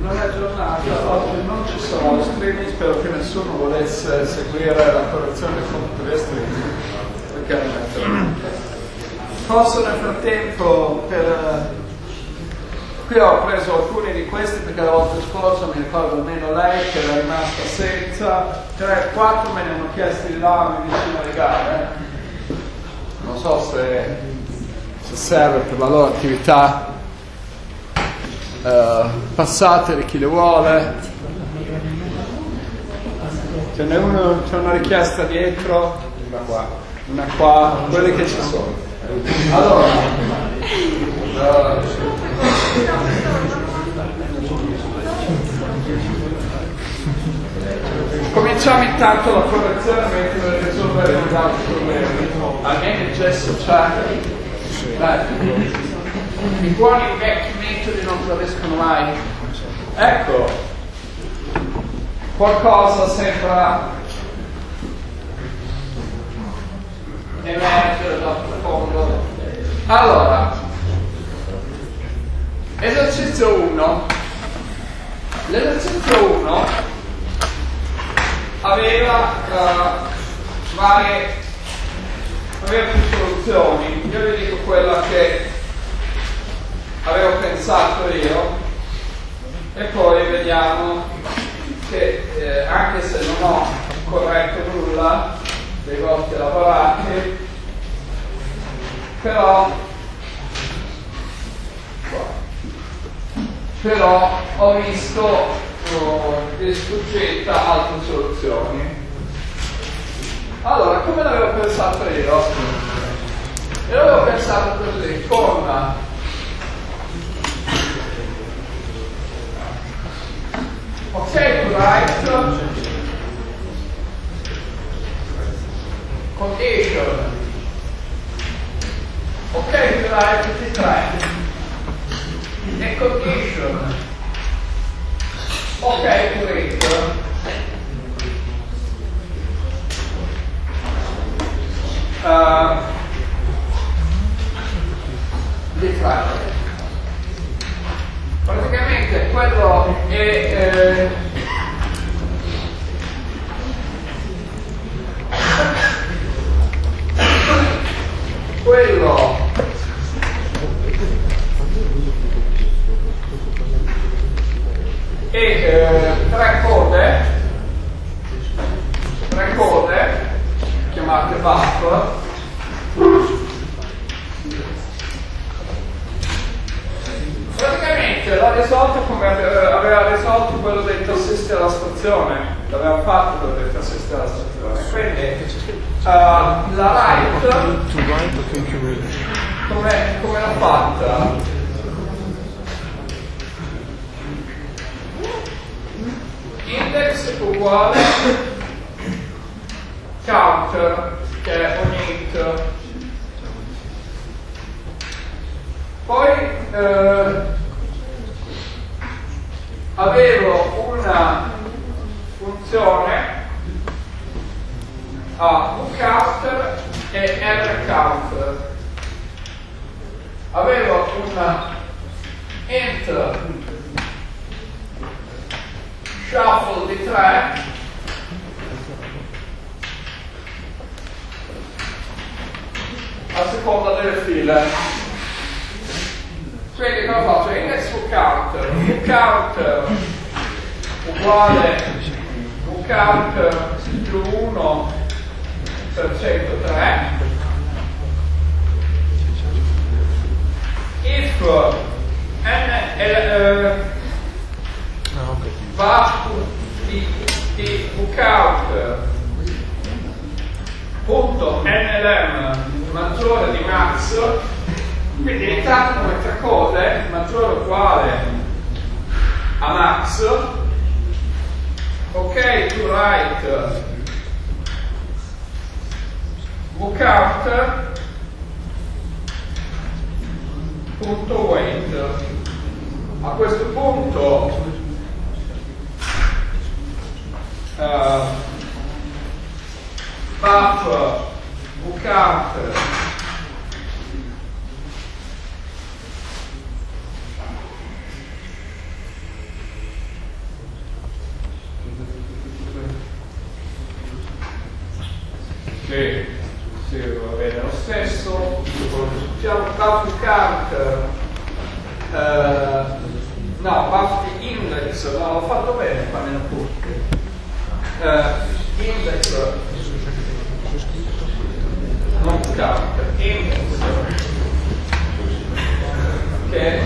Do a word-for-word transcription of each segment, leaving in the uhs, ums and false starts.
Non è giornata, oggi non ci sono streaming, spero che nessuno volesse seguire la correzione con tre streaming, perché non è Posso nel frattempo, per... qui ho preso alcuni di questi perché la volta scorsa mi ricordo almeno lei che era rimasta senza, tre, quattro me ne hanno chiesti là vicino alle gare, non so se, se serve per la loro attività. Uh, passateli chi le vuole, ce n'è uno, c'è una richiesta dietro, una qua, una qua, quelle che ci sono. Allora, uh, cominciamo intanto la correzione mentre le risolvere gli altri problemi, almeno il gesso c'è. Dai. I buoni vecchi metodi non fioriscono mai. Ecco, qualcosa sembra emergere dal profondo. Allora, esercizio uno. L'esercizio uno aveva uh, varie, aveva più soluzioni. Io vi dico quella che avevo pensato io e poi vediamo che eh, anche se non ho corretto nulla dei vostri lavorati, però però ho visto oh, di sfuggita altre soluzioni. Allora, come l'avevo pensato io? Io l'avevo pensato così, con ok to right condition ok to right is right and condition ok to read uh, this right. Praticamente quello è eh, quello è eh, tre code tre code chiamate buffer. L'ha risolto come aveva risolto quello dei tassisti alla stazione, l'aveva fatto quello dei tassisti alla stazione, quindi uh, la right come, come l'ha fatta? Index uguale counter che è un int, poi uh, avevo una funzione a uCounter e rCounter, avevo una int shuffle di tre a seconda delle file. Quindi cosa faccio? Index uCounter, uCounter uguale uCounter più uno per centotré, if n va di uCounter punto nlm maggiore di max, quindi intanto come tre code maggiore o uguale a max, ok to right uCounter punto wait. A questo punto uh, buff uCounter che va bene lo stesso, diciamo Bath count, eh, no, Bath index, no, l'ho fatto bene, fa meno punti. Eh, index non count, index che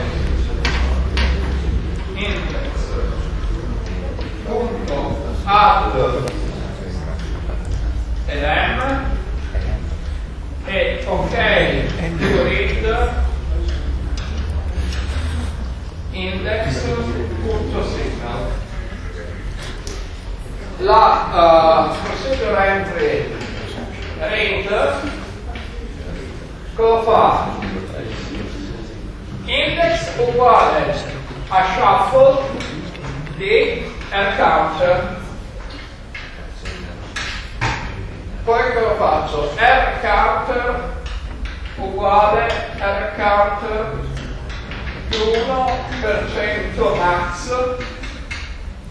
index punto add ed m e ok do read index.signal. La uh, procedure entry read cosa fa? Index uguale a shuffle di rcount. Poi che lo faccio? rCount uguale rCount più uno per cento max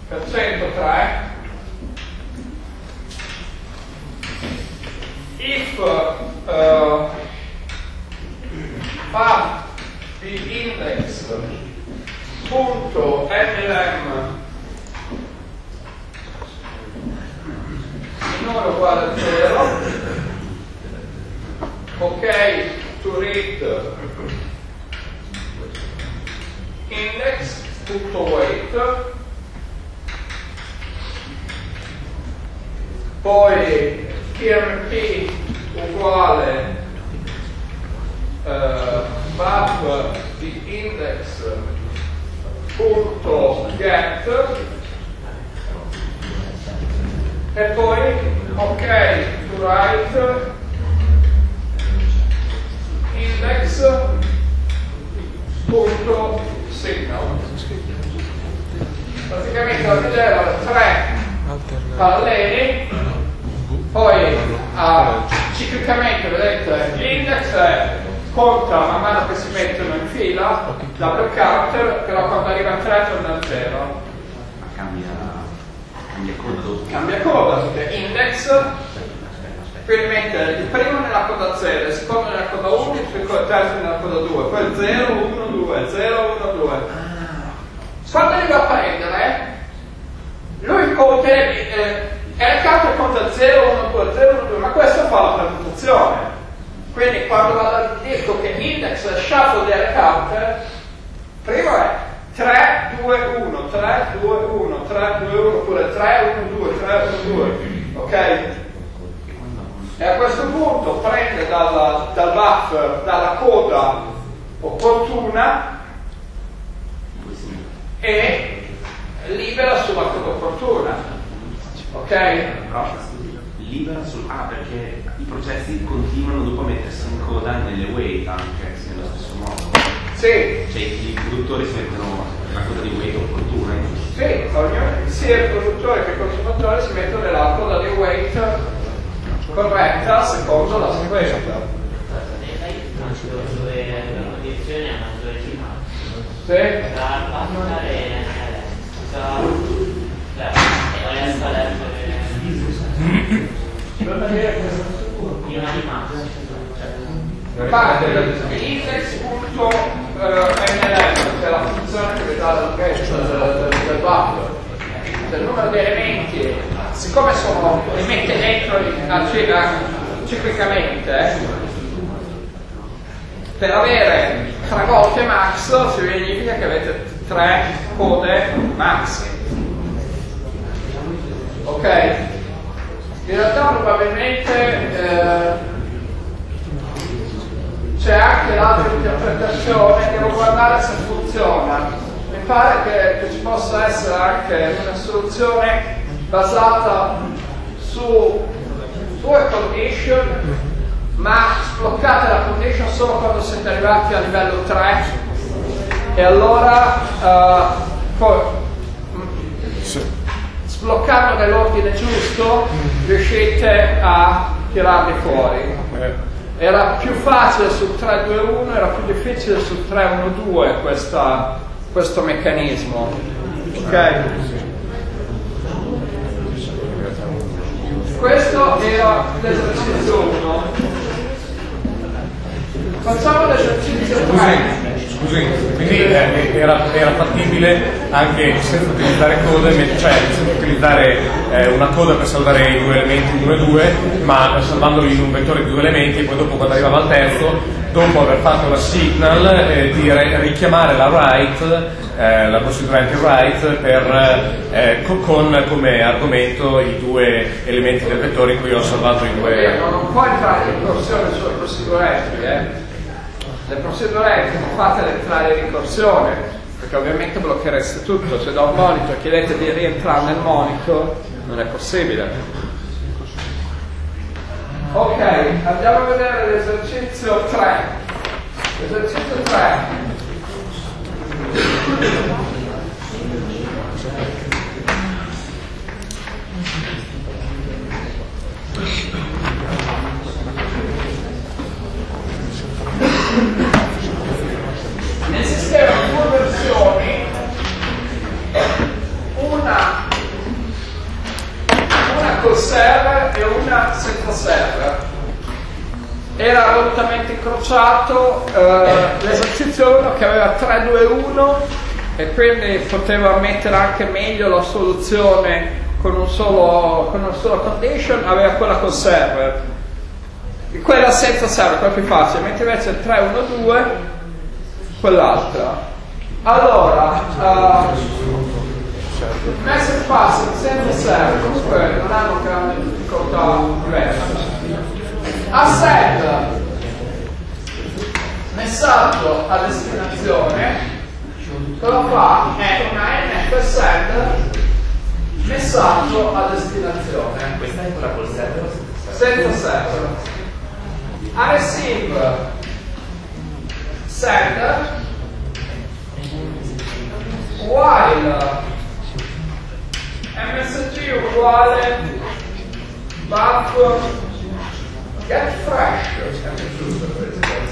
per centotré if uh, path di index punto nlm minore uguale a zero, ok to read index.weight, poi tmp uguale uh, map di index.get e poi ok to write index punto signal. Praticamente la tabella era tre paralleli, poi ah, ciclicamente vedete l'index conta man mano che si mettono in fila da per counter, però quando arriva a tre torna a zero. Cambia coda perché index sperimenta il primo nella coda zero, il secondo nella coda uno, il terzo nella coda due, poi zero, uno, due, zero, uno, due. Quando arriva a prendere lui conta eh, è il capo che conta zero, uno, due, zero, uno, due, ma questo fa la permutazione. Quindi quando vado dico che index è shuffle del counter, primo è tre, due, uno, tre, due, uno, tre, due, uno, oppure tre, uno, due, tre, uno, due, ok? E a questo punto prende dalla, dal buffer, dalla coda opportuna e libera sulla coda opportuna, ok? Libera sulla... ah, perché i processi continuano dopo a mettersi in coda nelle wait anche, nello stesso modo. Sì. Cioè i produttori si mettono la coda di weight opportuna. Sì, sia il produttore che il consumatore si mettono nella coda di weight corretta secondo la sequenza. Sì. N L M, che è la funzione che vi dà la lunghezza del, del buffer, del numero di elementi, siccome sono, li mette dentro ciclicamente, eh, per avere tre volte max significa che avete tre code max, ok? In realtà probabilmente eh, c'è anche l'altra interpretazione che devo guardare se funziona. Mi pare che, che ci possa essere anche una soluzione basata su due condition, ma sbloccate la condition solo quando siete arrivati a livello tre, e allora uh, poi sì. Sbloccando nell'ordine giusto riuscite a tirarli fuori. Era più facile sul tre due uno, era più difficile sul tre uno due questa, questo meccanismo. Ok? Questo era l'esercizio uno. Facciamo l'esercizio due. Scusi, quindi era, era fattibile anche senza utilizzare code, cioè senza utilizzare eh, una coda per salvare i due elementi uno e due, ma salvandoli in un vettore di due elementi, e poi dopo, quando arrivava al terzo, dopo aver fatto la signal, eh, dire, richiamare la write, Eh, la procedura anti-write per, eh, con, con come argomento i due elementi del vettore in cui ho salvato i due. Eh, non può entrare in ricorsione sulle procedure anti, eh. Le procedure anti non fatele entrare in ricorsione, perché ovviamente blocchereste tutto. Se da un monito chiedete di rientrare nel monito, non è possibile. Ok, andiamo a vedere l'esercizio tre. L'esercizio tre. Nel sistema di conversioni una una col server e una senza server. Era volutamente incrociato eh, l'esercizio uno, che aveva tre due uno, e quindi poteva mettere anche meglio la soluzione con un solo, con una sola condition, aveva quella col server, e quella senza server, quella più facile, mentre invece il tre uno due quell'altra. Allora uh, message passing senza server, comunque non hanno grande difficoltà diversa. Asset, messaggio a destinazione, cosa fa? È una N F S N, messaggio a destinazione. Questa è quella col server? Senza server. A receive, send, while, M S G uguale, but, get fresh,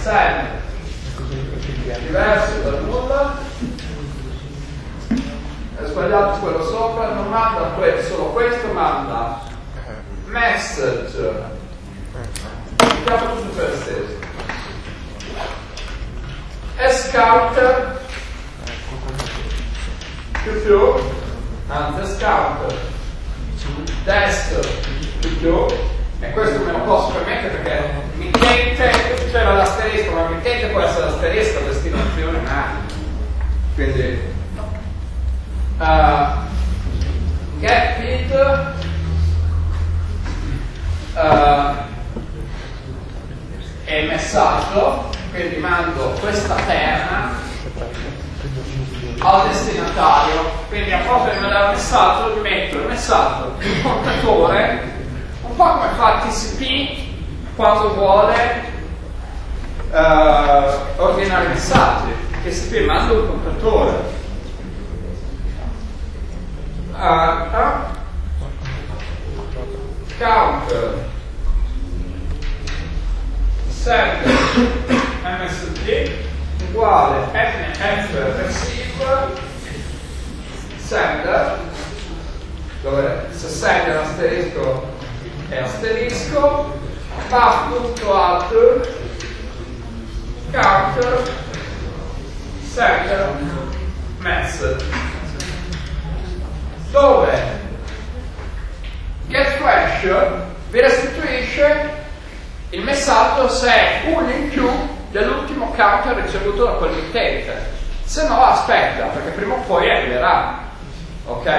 send, diverso da nulla, è sbagliato quello sopra, non manda questo, solo questo manda message, mettiamo tutto per stesso, escount, più più, anzi escount, test, più più, e questo me lo posso permettere perché mittente c'era l'asterisco, ma mittente può essere l'asterisco destinazione nata, quindi uh, get feed uh, e messaggio, quindi mando questa terna al destinatario, quindi a forza di mandare un messaggio gli metto il messaggio il portatore, un po' come fa T C P quando vuole uh, ordinare messaggi. T C P manda un contatore. Uh, uh. Count send M S G uguale N F receive send, dove se send è l'asterisco e asterisco, path.at counter sender message, dove getFresh vi restituisce il messaggio se è uno in più dell'ultimo counter ricevuto da quell'utente, se no aspetta, perché prima o poi arriverà, ok?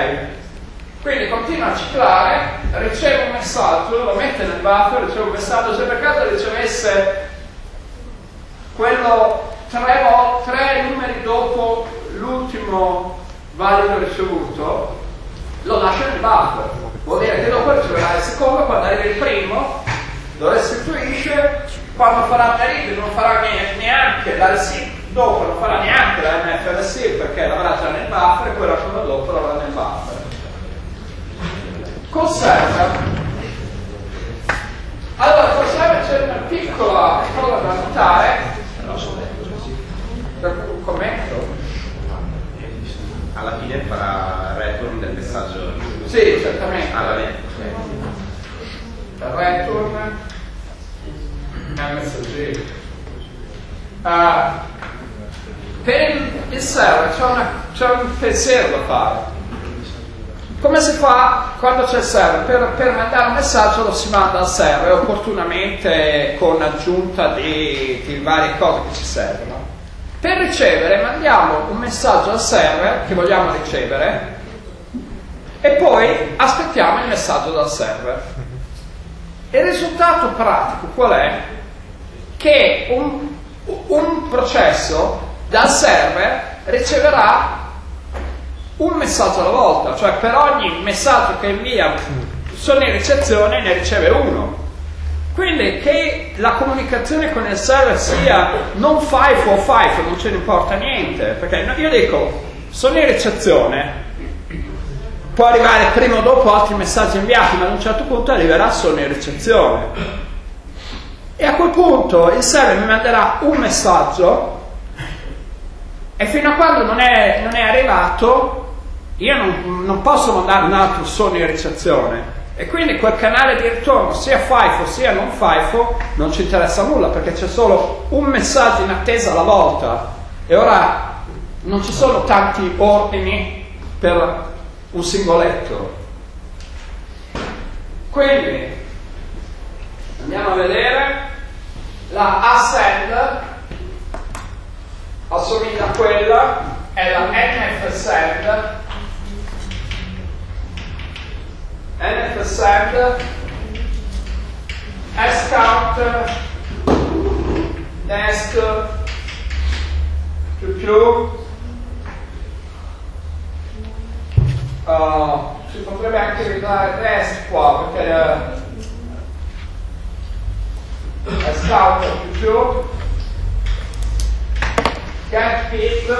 Quindi continua a ciclare, riceve un messaggio, lo mette nel buffer, riceve un messaggio. Se per caso ricevesse quello tre, tre numeri dopo l'ultimo valido ricevuto, lo lascia nel buffer. Vuol dire che dopo riceverà il secondo, quando arriva il primo lo restituisce, quando farà una read non farà neanche la receive, dopo non farà neanche la N F R C perché l'avrà già nel buffer, e quella seconda dopo l'avrà nel buffer. Col server, allora col server c'è una piccola cosa da notare, un commento? Alla fine farà return del messaggio. Sì, certamente. Alla fine. return msg. Uh, per il server c'è, una, c'è un pensiero da fare. Come si fa quando c'è il server? Per, per mandare un messaggio lo si manda al server, opportunamente con aggiunta di, di varie cose che ci servono. Per ricevere mandiamo un messaggio al server che vogliamo ricevere e poi aspettiamo il messaggio dal server. Il risultato pratico qual è? Che un, un processo dal server riceverà un messaggio alla volta, cioè per ogni messaggio che invia sogno in ricezione ne riceve uno. Quindi che la comunicazione con il server sia non five o five non ce ne importa niente, perché io dico sogno in ricezione, può arrivare prima o dopo altri messaggi inviati, ma ad un certo punto arriverà sogno in ricezione e a quel punto il server mi manderà un messaggio e fino a quando non è, non è arrivato io non, non posso mandare un altro sogno in ricezione, e quindi quel canale di ritorno sia FIFO sia non FIFO non ci interessa nulla, perché c'è solo un messaggio in attesa alla volta e ora non ci sono tanti ordini per un singoletto. Quindi andiamo a vedere la assend, assomiglia a quella, è la nfsend. Nfsend, scount, desk, più più, uh, si potrebbe anche evitare desk qua perché uh, scount più più, get fit,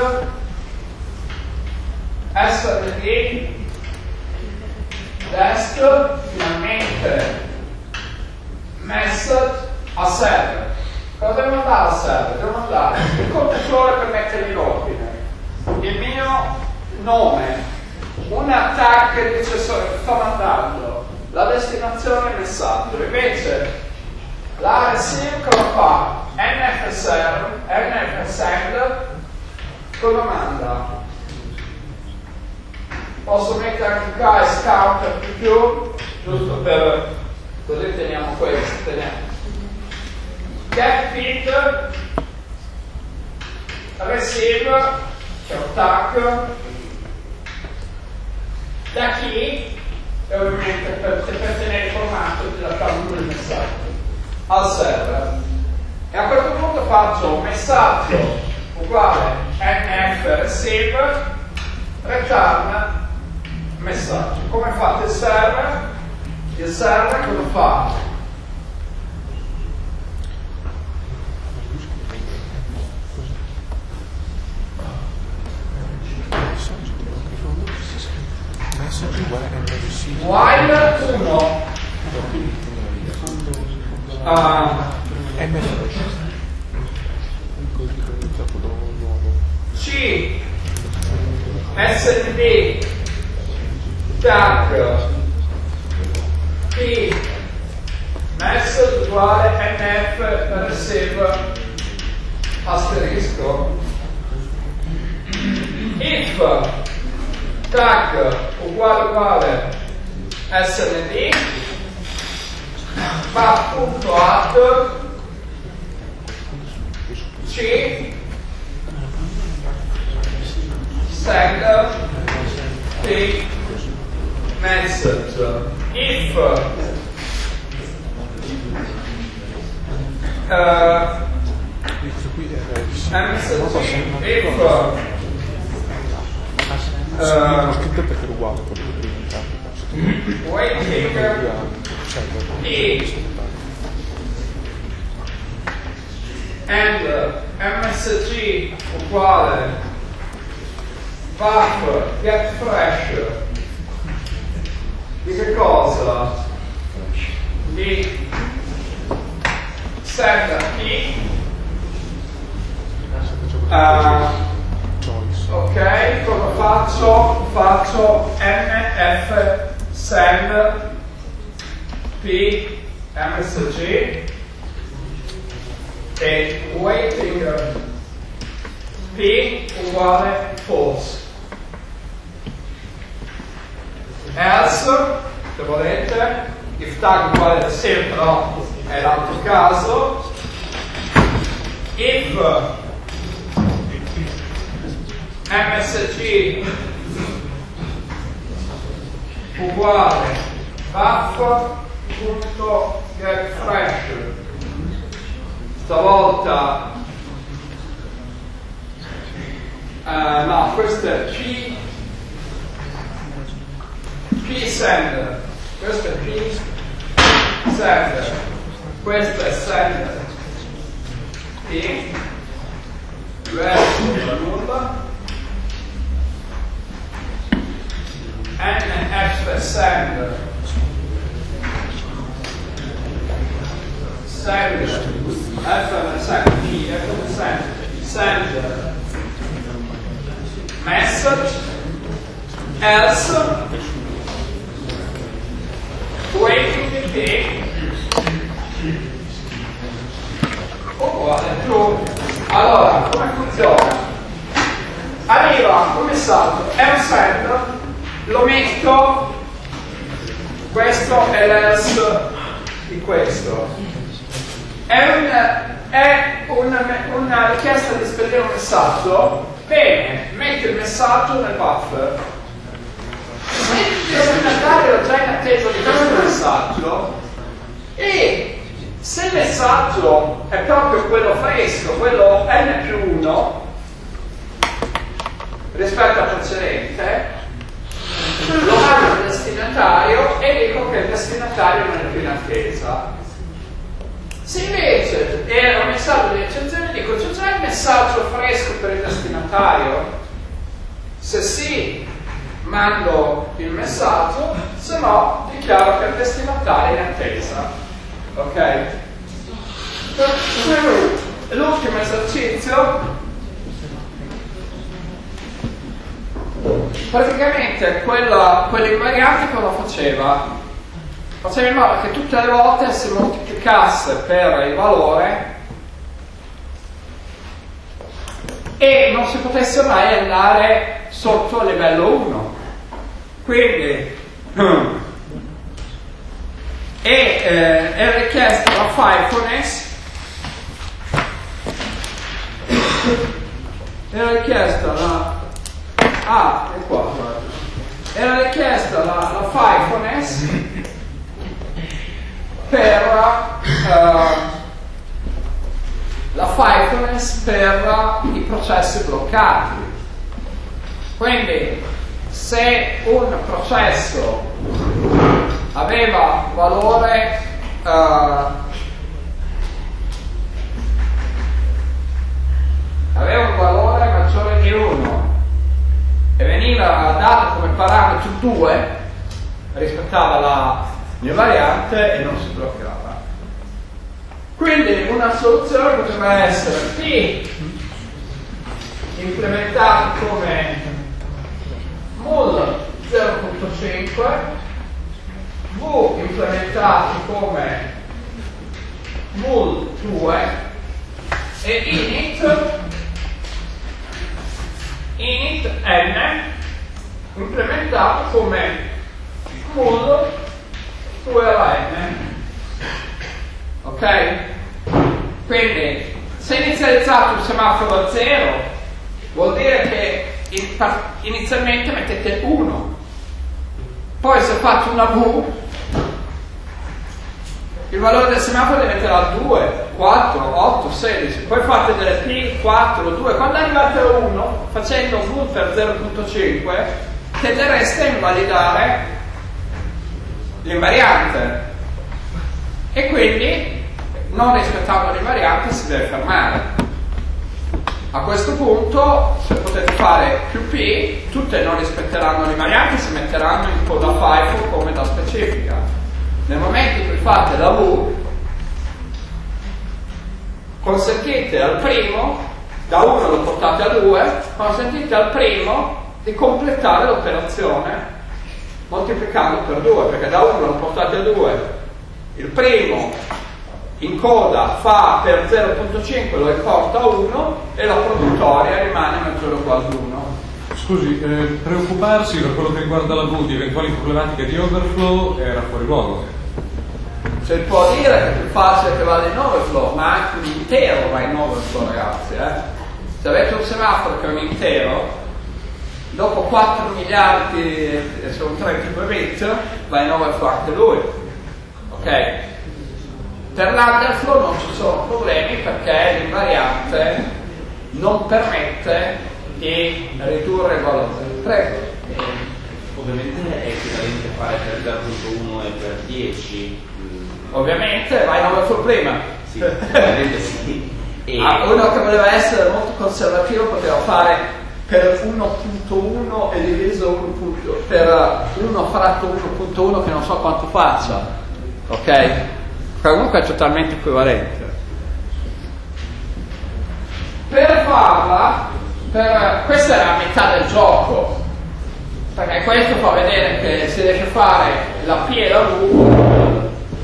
svd, desk, finalmente message a server. Cosa devo mandare al server? Devo mandare il contatore per mettere in ordine, il mio nome, una tag che dice solo che sto mandando, la destinazione e il messaggio. Invece la receive cosa fa? N F send cosa manda? Posso mettere anche qua scout più più, giusto per così teniamo questo, teniamo get fit, receive, c'è un tag, da chi, e ovviamente per, per tenere il formato ti lasciamo il messaggio al server, e a questo punto faccio un messaggio uguale nf receive return messaggio. Come fa il server? Il server cosa fa? While uno C S D tag p message uguale nf receive asterisco, if tag uguale uguale snd fa.add c send p message, if uh, message, if uh, waiting p and msg uguale buff get fresh di che cosa? Di send p uh, ok, cosa faccio? Faccio nf send p M S G e weighting P uguale false. Else, se volete, if tag uguale sempre no, è l'altro caso. If M S G uguale buff.getFresh, stavolta eh, no, questo è P P sender, questo è P sender, questo è sender P diverso da nulla. N F send send F M S N P F M S N send message else waiting the day uguale true. Allora come funziona? Arriva un messaggio msend, lo metto, questo è l'else di questo, è, un, è una, una richiesta di spedire un messaggio. Bene, metto il messaggio nel buffer, metti il destinatario già in attesa di questo messaggio, e se il messaggio è proprio quello fresco, quello n più uno rispetto al precedente, lo mando al destinatario e dico che il destinatario non è più in attesa. Se invece era un messaggio di eccezione, dico c'è già il messaggio fresco per il destinatario? Se sì, mando il messaggio, se no dichiaro che il destinatario è in attesa. Ok? L'ultimo esercizio. Praticamente quella, quell'invariante cosa faceva? Faceva in modo che tutte le volte si moltiplicasse per il valore e non si potesse mai andare sotto il livello uno. Quindi e eh, è richiesta la faithfulness, era richiesta la Ah, è qua. Era richiesta la, la faithfulness per uh, la faithfulness per i processi bloccati. Quindi se un processo aveva valore uh, aveva un valore maggiore di uno e veniva dato come parametro due, rispettava la mia variante e non si bloccava. Quindi una soluzione poteva essere P implementata come mul zero punto cinque, V implementato come mul due e init init n implementato come mul due alla n. Ok? Quindi se inizializzate un semaforo da zero vuol dire che in, inizialmente mettete uno, poi se fate una v il valore del semaforo diventerà due, quattro, otto, sedici, poi fate delle P, quattro, due, quando arrivate a uno, facendo V per zero punto cinque, tendereste a invalidare l'invariante e quindi, non rispettando l'invariante, si deve fermare. A questo punto, se potete fare più P, tutte non rispetteranno l'invariante e si metteranno in coda FIFO come da specifica. Nel momento in cui fate la V, consentite al primo, da uno lo portate a due, consentite al primo di completare l'operazione moltiplicando per due, perché da uno lo portate a due il primo in coda fa per zero virgola cinque, lo riporta a uno e la produttoria rimane maggiore o quasi uno. Scusi, eh, preoccuparsi per quello che riguarda la V di eventuali problematiche di overflow era fuori luogo. Se può dire che è più facile che vada in overflow, ma anche un intero va in overflow, ragazzi. Eh? Se avete un semaforo che è un intero, dopo quattro miliardi e sono tre bit va in overflow anche lui. Ok? Per l'underflow non ci sono problemi perché l'invariante non permette di ridurre il valore. Prego. Eh, ovviamente è equivalente a fare per zero virgola uno e per dieci. Ovviamente va in overflow prima. Sì, ovviamente sì. E ah, uno che voleva essere molto conservativo poteva fare per uno virgola uno e diviso uno, per uno fratto uno virgola uno che non so quanto faccia, ok? Comunque è totalmente equivalente. Per farla, per, questa è la metà del gioco, perché questo fa vedere che si riesce a fare la P e la V.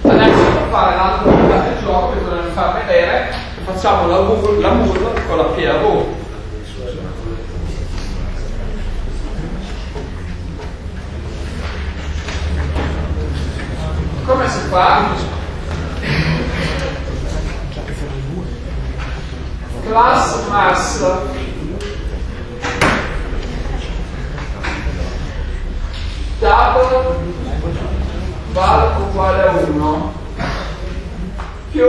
Adesso per fare l'altra metà del gioco bisogna far vedere che facciamo la V, la V con la P e la V. Come si fa? Class mass double val uguale a uno più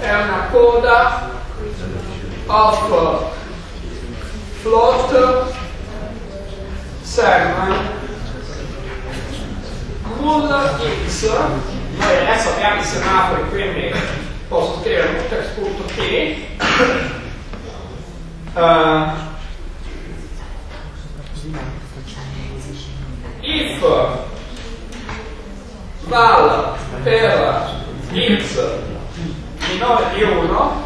è una coda of float sem null x, noi adesso abbiamo i semafori, quindi posso scrivere un text.t uh, if val per x minore di uno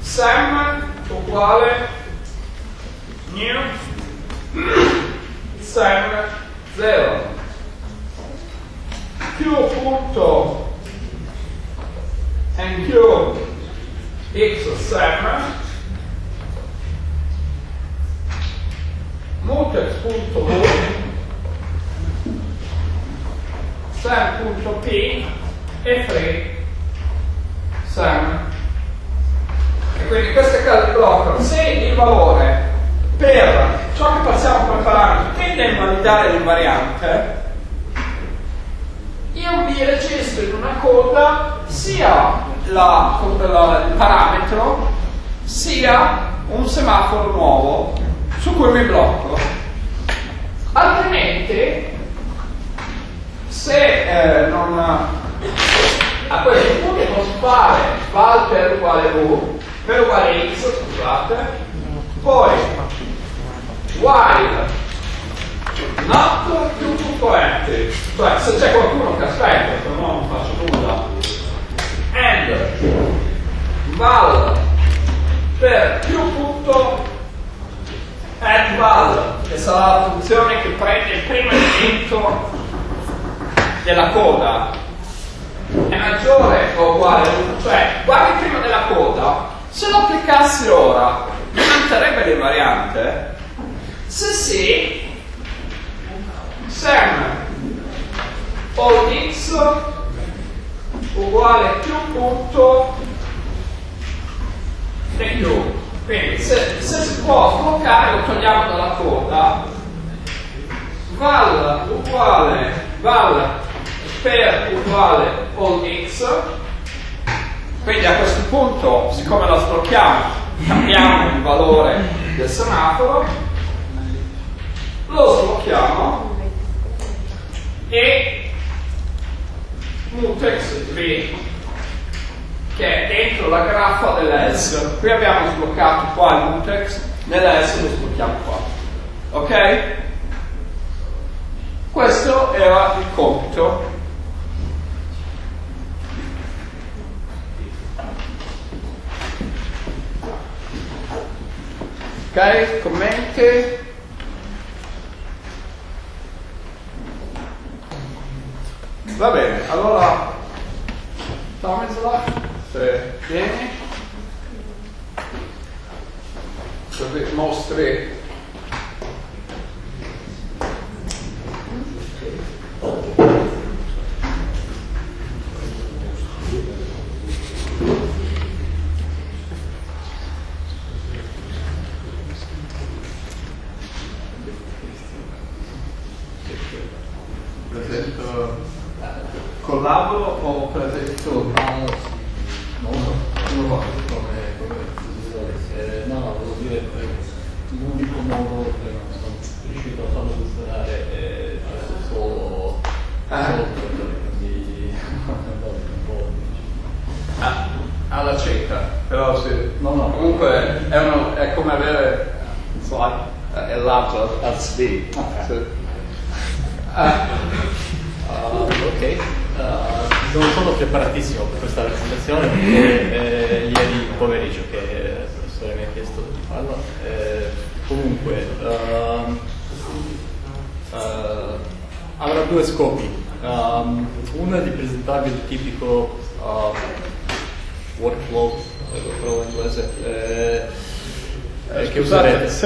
sem uguale new sem zero q punto nq x sem mutex punto v sem punto p e free sem. E quindi in queste case bloccano se il valore per ciò che passiamo come parametro tende a invalidare l'invariante, io mi registro in una coda sia la, la, il parametro sia un semaforo nuovo su cui mi blocco, altrimenti se eh, non a questo punto posso fare val per uguale u per uguale x, scusate, poi while not più componenti, cioè se c'è qualcuno che aspetta, se no non faccio nulla, and val per più punto at val, che sarà la funzione che prende il primo elemento della coda, è maggiore o uguale, cioè guardi prima della coda, se lo applicassi ora mi manterebbe l'invariante? Se sì, sem all x uguale a q punto e q. Quindi se, se si può sbloccare, lo togliamo dalla coda, val uguale val per uguale all x. Quindi a questo punto, siccome la sblocchiamo, cambiamo il valore del semaforo, lo sblocchiamo e mutex v che è dentro la graffa dell'S, qui abbiamo sbloccato qua il mutex, nell'S lo sblocchiamo qua, ok? Questo era il compito. Ok, commenti? Va bene, allora Tomislav, se vieni, così mostri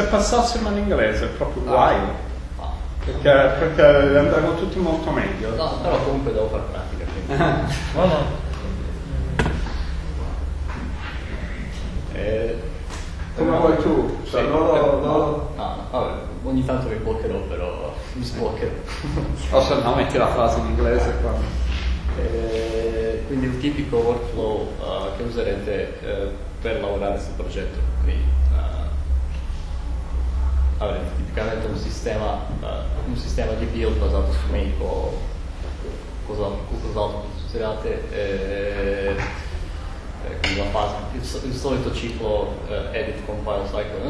passassimo all'inglese è proprio guai, ah, ah, perché, perché andremo tutti molto meglio. No, però comunque devo fare pratica. no, no. Eh, Come vuoi eh, tu? Sì, cioè, no, no, no. Ah, vabbè, ogni tanto mi bloccherò, però mi sbloccherò. O se no metti la frase in inglese qua. Eh, quindi il tipico workflow uh, che userete uh, per lavorare sul progetto. Quindi, avrete tipicamente un sistema, uh, un sistema di build basato su make o cos'altro considerate, eh, eh, quindi la fase, il, il solito ciclo eh, edit compile cycle,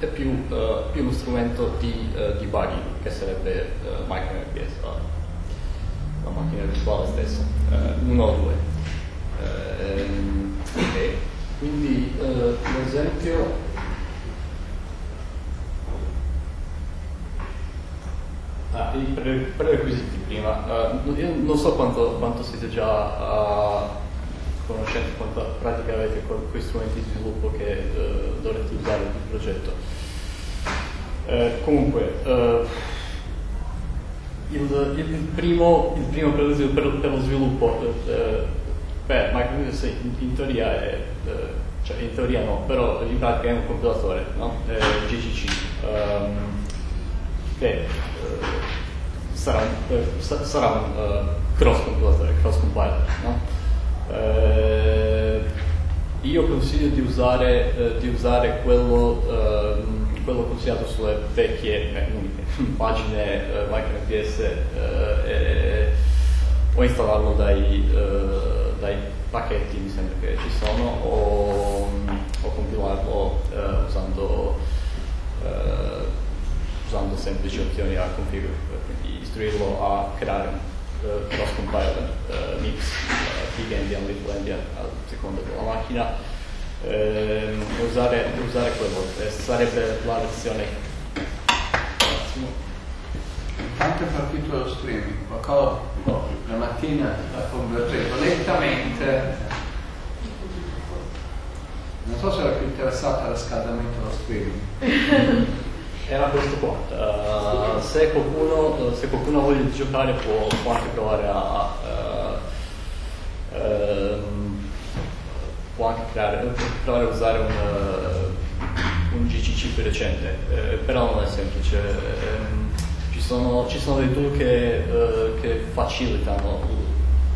eh, e più, uh, più uno strumento di uh, debugging che sarebbe uh, macchina U M P S, la, la macchina virtuale stessa, uh, uno o due. Uh, okay. Quindi, uh, per esempio, Ah, i pre- prerequisiti prima, uh, io non so quanto, quanto siete già uh, conoscenti, quanta pratica avete con quei strumenti di sviluppo che uh, dovrete usare nel progetto. Uh, comunque, uh, il, il primo, il primo prerequisito per, per lo sviluppo uh, per Microsoft in, in teoria è, uh, cioè in teoria no, però in pratica è un compilatore, no? eh, G C C. Um, che sarà, eh, sarà un uh, cross compilatore, cross compiler, no? Eh, io consiglio di usare, eh, di usare quello, eh, quello consigliato sulle vecchie eh, pagine eh, MicroUMPS eh, eh, o installarlo dai, eh, dai pacchetti, mi sembra che ci sono, o, o compilarlo eh, usando eh, usando semplici opzioni a configure, quindi istruirlo a creare un uh, cross compiler uh, mix, uh, big endian, little endian, a seconda della macchina. Uh, usare, usare quello, eh, sarebbe la lezione. Massimo. Intanto è partito lo streaming, qualcosa no. La mattina la convertevo lentamente. Non so se era più interessata al riscaldamento dello streaming. Era questo qua, uh, se, qualcuno, se qualcuno voglia giocare può, può anche provare a uh, um, può anche creare, può provare a usare un, uh, un G C C più recente, eh, però non è semplice, eh, ci, sono, ci sono dei tool che, uh, che facilitano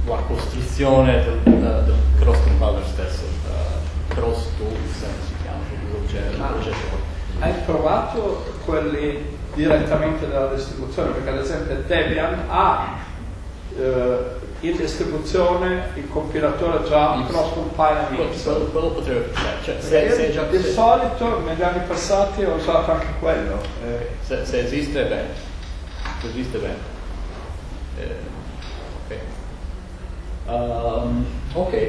la costruzione del, uh, del cross compiler stesso, uh, cross tool si chiama, qualcosa del genere. Hai provato quelli direttamente dalla distribuzione? Perché ad esempio Debian ha eh, in distribuzione il compilatore già cross compiler mix. Quello potrebbe cioè, se, se già di solito negli anni passati ho usato anche quello. Eh. Se, se esiste bene, se esiste bene. Eh, ok, um, ok,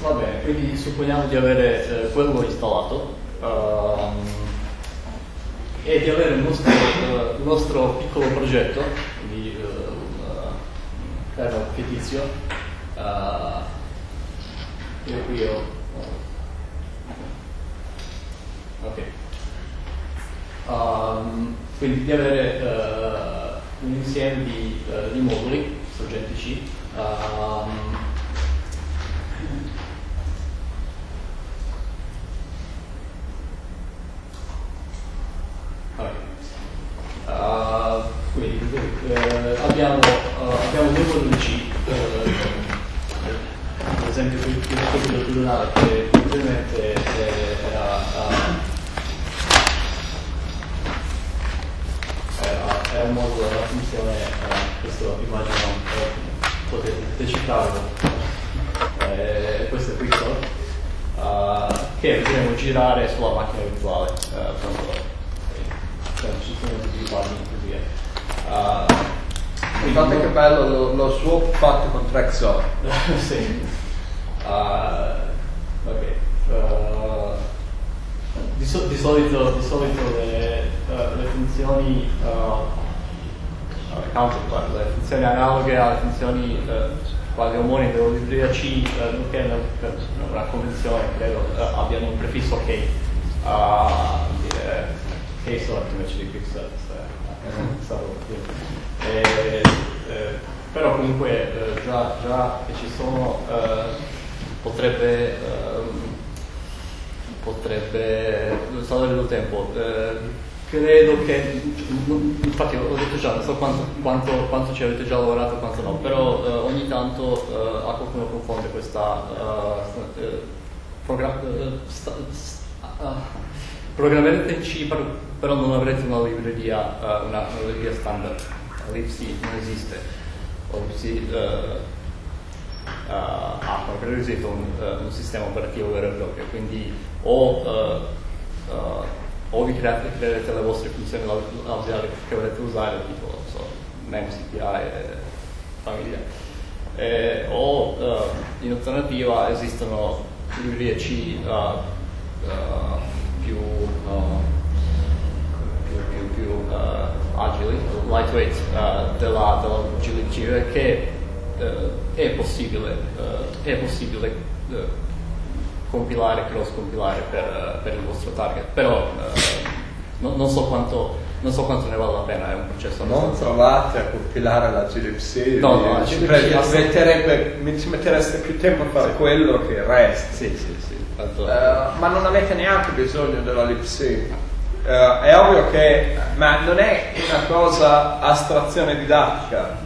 va bene. Quindi supponiamo di avere eh, quello installato. Um, e di avere il nostro, uh, il nostro piccolo progetto, quindi uh, terno fittizio, uh, io qui ho, oh. ok, um, quindi di avere uh, un insieme di, uh, di moduli, soggetti C, um, Uh, quindi eh, abbiamo, uh, abbiamo due moduli C, eh, per esempio il modulo cellulare che inizialmente era, era, era un modulo della funzione, eh, questo immagino eh, potete decitarlo, eh, questo è piccolo, eh, che vedremo girare sulla macchina virtuale. Eh, ci sono tutti i panni e così via. Guardate che bello lo, lo suo fatto con Trexor. Sì. Uh, ok. Uh, di, so, di solito, di solito le, uh, le funzioni uh, counterpart, le funzioni analoghe alle funzioni uh, quasi omonime della libreria C, uh, non che per una convenzione credo uh, abbiano un prefisso ok. Uh, dire, K-sort invece di quicksort, eh, eh, eh, però comunque eh, già, già che ci sono eh, potrebbe ehm, potrebbe salvare il tempo, eh, credo che infatti ho detto già, non so quanto, quanto, quanto ci avete già lavorato, quanto no, però eh, ogni tanto eh, a qualcuno confonde questa eh, eh, programma eh, sta, ah. programmerete in C, però non avrete una libreria, uh, una, una libreria standard. Libc non esiste. Libc uh, uh, ha prerequisito un, uh, un sistema operativo vero e proprio. Quindi o, uh, uh, o vi create, creerete le vostre funzioni auxiliari che volete usare, tipo so, memcpi e famiglia. E, o uh, in alternativa esistono librerie C uh, uh, più, uh, più, più, più uh, agili, lightweight uh, della, della G L C, che uh, è possibile, uh, è possibile uh, compilare, cross compilare per, uh, per il vostro target, però uh, no, non, so quanto, non so quanto ne vale la pena, è un processo non trovate a compilare la G L C, no, no, ci, ci mettereste più tempo a fare sì. quello che il resto. Sì, sì, sì. Uh, ma non avete neanche bisogno della libc, uh, è ovvio che, ma non è una cosa astrazione didattica.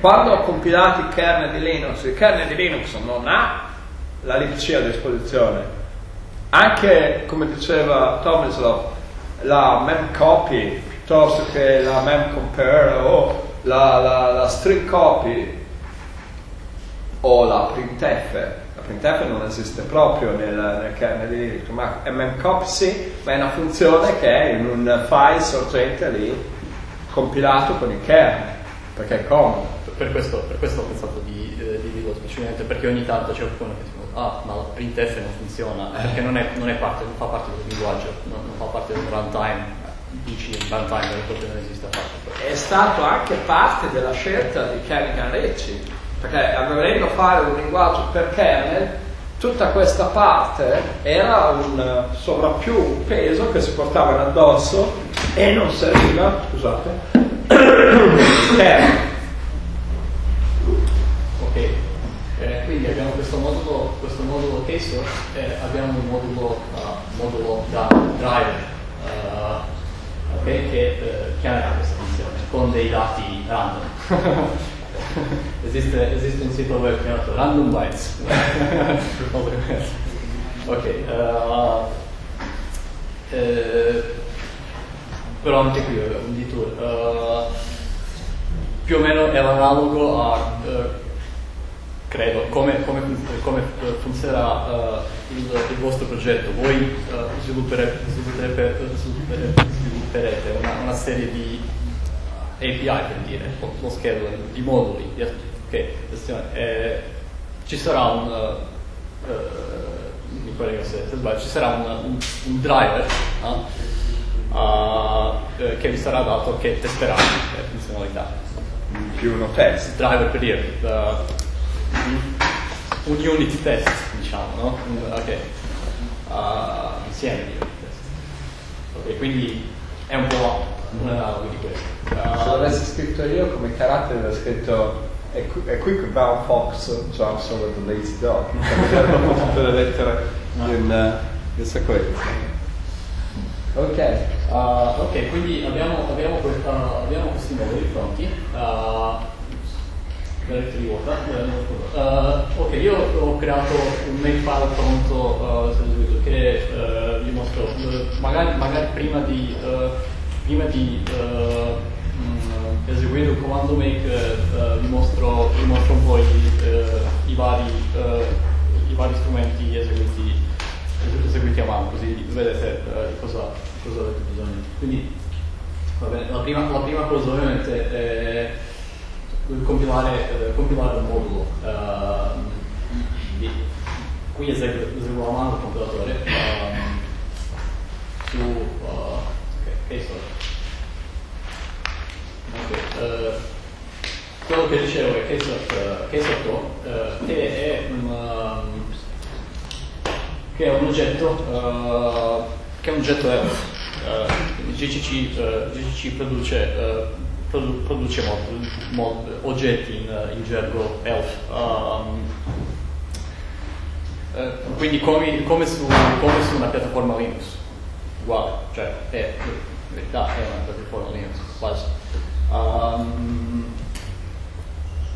Quando ho compilato il kernel di Linux, il kernel di Linux non ha la libc a disposizione, anche come diceva Tomislav, la memcopy piuttosto che la memcompare o la, la, la string copy o la printf. Printf non esiste proprio nel, nel kernel di Linux, ma è memcopy sì, ma è una funzione che è in un file sorgente lì compilato con il kernel, perché è comodo. Per questo, per questo ho pensato di eh, dirlo specificamente, perché ogni tanto c'è qualcuno che dice ah, ma la printf non funziona, perché non, è, non, è parte, non fa parte del linguaggio, non, non fa parte del runtime. Dici il runtime proprio non esiste a parte. È stato anche parte della scelta di Kerrigan Ricci, perché volendo fare un linguaggio per kernel, tutta questa parte era un sovrappiù, un peso che si portavano addosso e non serviva, scusate, kernel. Ok, eh, quindi abbiamo questo modulo, questo modulo caso, eh, abbiamo un modulo, uh, modulo da driver, uh, okay, che uh, chiamerà questa funzione con dei dati random. Esiste, esiste un sito web chiamato Random Bytes. Ok, uh, eh, però anche qui è un detour. Uh, più o meno è l'analogo a, uh, credo, come, come, come funzionerà uh, il, il vostro progetto. Voi uh, svilupperete, svilupperete, svilupperete una, una serie di A P I, per dire, lo scheduling di moduli, che okay. eh, ci sarà un uh, uh, mi collego se, se sbaglio, ci sarà un, un, un driver uh, uh, che vi sarà dato che testerà le funzionalità. più uno test. Driver per dire, uh, un unit test, diciamo, no? Ok, uh, insieme di unit test. Ok, quindi è un po' una uh, di questo. Uh, Se l'avessi scritto io come carattere, l'avevo scritto è qui che va un fox, jumps over the lazy dog, erano tutte le lettere in uh, sequenza. Ok, uh, ok, quindi abbiamo, abbiamo, questa, abbiamo questi moduli pronti. Uh, uh, ok, io ho creato un makefile pronto uh, che uh, vi mostro. Magari, magari prima di, uh, prima di uh, eseguire il comando make uh, vi, mostro, vi mostro un po' i, uh, i, vari, uh, i vari strumenti eseguiti. Eseguiti a mano, così vedete uh, cosa, cosa avete bisogno. Quindi va bene, la prima, la prima cosa ovviamente è compilare, eh, compilare il modulo. Uh, qui eseguo, eseguo a mano il compilatore. Um, su, uh, okay, okay, uh, quello che dicevo è K S O T, uh, che è un um, che è un oggetto, uh, che è un oggetto error. Uh, G C C, uh, G C C produce, uh, produ produce mod, mod, oggetti in, uh, in gergo elf. Um, uh, quindi come, come, su, come su una piattaforma Linux, uguale, cioè è, in realtà è una piattaforma Linux, quasi. Um,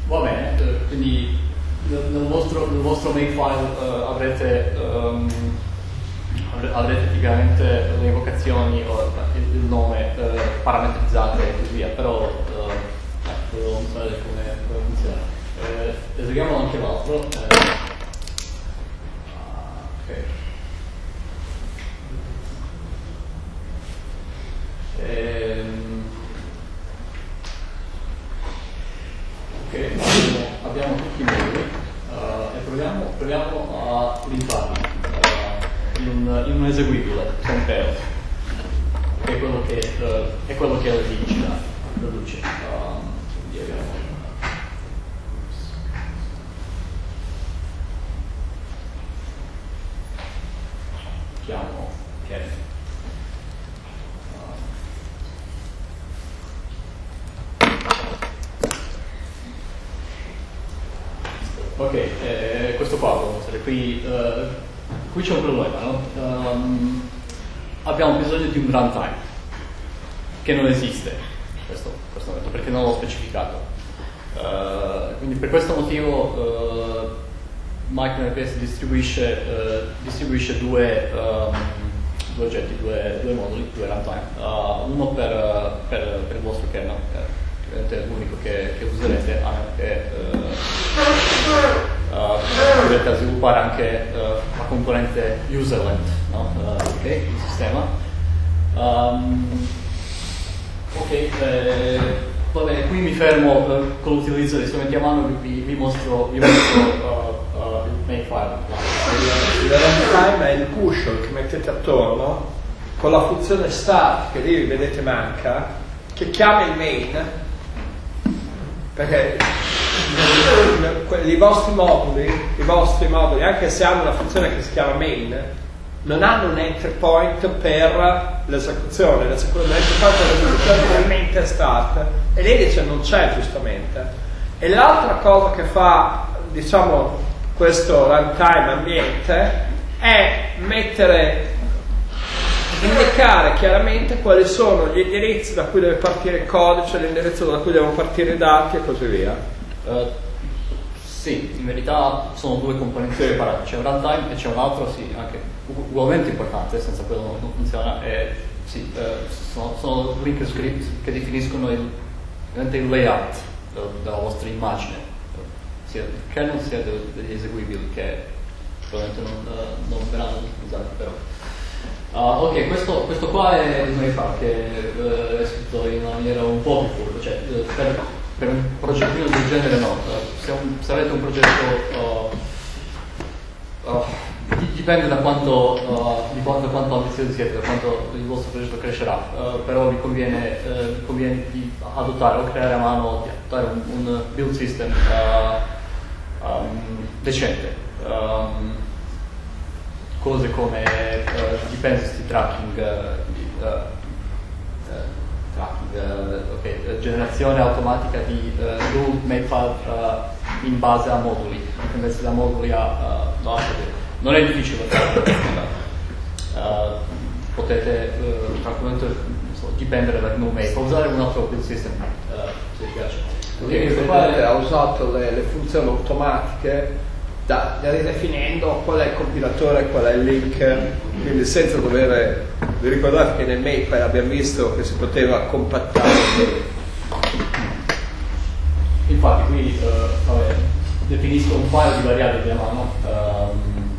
va bene, quindi nel vostro, nel vostro makefile uh, avrete, um, avrete praticamente le invocazioni o il, il nome uh, parametrizzate e così via, però uh, volevo mostrare come funziona. Eh, eseguiamo anche l'altro. Eh. Okay. Ehm. Ok, abbiamo tutti i moduli uh, e proviamo, proviamo a utilizzarli uh, in, in un eseguibile, compare, che è quello che, uh, è quello che la digita produce. Um, quindi abbiamo... Chiamo, ok. Ok, eh, questo qua lo mostro, qui, eh, qui c'è un problema, no? Um, abbiamo bisogno di un runtime, che non esiste questo, questo momento, perché non l'ho specificato. Uh, quindi per questo motivo uh, MikeNodePS distribuisce, uh, distribuisce due, um, due oggetti, due, due moduli, due runtime. Uh, uno per, per, per il vostro kernel, l'unico che, che userete, anche uh, uh, dovete sviluppare anche uh, la componente userland, no? uh, ok, il sistema. Um, ok, eh, va bene, qui mi fermo eh, con l'utilizzo dei strumenti a mano, vi, vi mostro, vi mostro uh, uh, il makefile. Il runtime è il cushion che mettete attorno con la funzione start, che lì vedete manca, che chiama il main. Perché i vostri moduli, i vostri moduli, anche se hanno una funzione che si chiama main, non hanno un entry point per l'esecuzione, l'esecuzione è main test start, e lei dice non c'è, giustamente. E l'altra cosa che fa, diciamo, questo runtime ambiente è mettere, indicare chiaramente quali sono gli indirizzi da cui deve partire il codice, l'indirizzo da cui devono partire i dati e così via. Uh, sì, in verità sono due componenti separati, c'è un runtime e c'è un altro, sì, anche ugualmente importante, senza quello non funziona, e, sì, uh, sono, sono link script che definiscono il, il layout del, della vostra immagine, sia del kernel sia degli eseguibili, che probabilmente non, uh, non verranno utilizzati, però. Uh, ok, questo, questo qua è il makefile che uh, è scritto in una maniera un po' più curva, cioè uh, per, per un progettino del genere no, uh, se, un, se avete un progetto uh, uh, di, dipende da quanto, uh, di quanto, da quanto ambiziosi siete, da quanto il vostro progetto crescerà, uh, però vi conviene, uh, vi conviene di adottare o creare a mano, di adottare un, un build system uh, um, decente. Um, cose come uh, dependency tracking, uh, uh, uh, tracking uh, okay, generazione automatica di uh, rule method uh, in base a moduli, dipendenza da moduli a uh, no, non è difficile uh, potete uh, tranquillamente so, dipendere da numeri, può usare un altro build system uh, se vi piace. Quindi questo qua ha usato le, le funzioni automatiche da, da ridefinendo qual è il compilatore, qual è il link, quindi senza dover vi ricordare che nel Maker abbiamo visto che si poteva compattare. Infatti qui uh, vabbè, definisco un paio di variabili a mano um,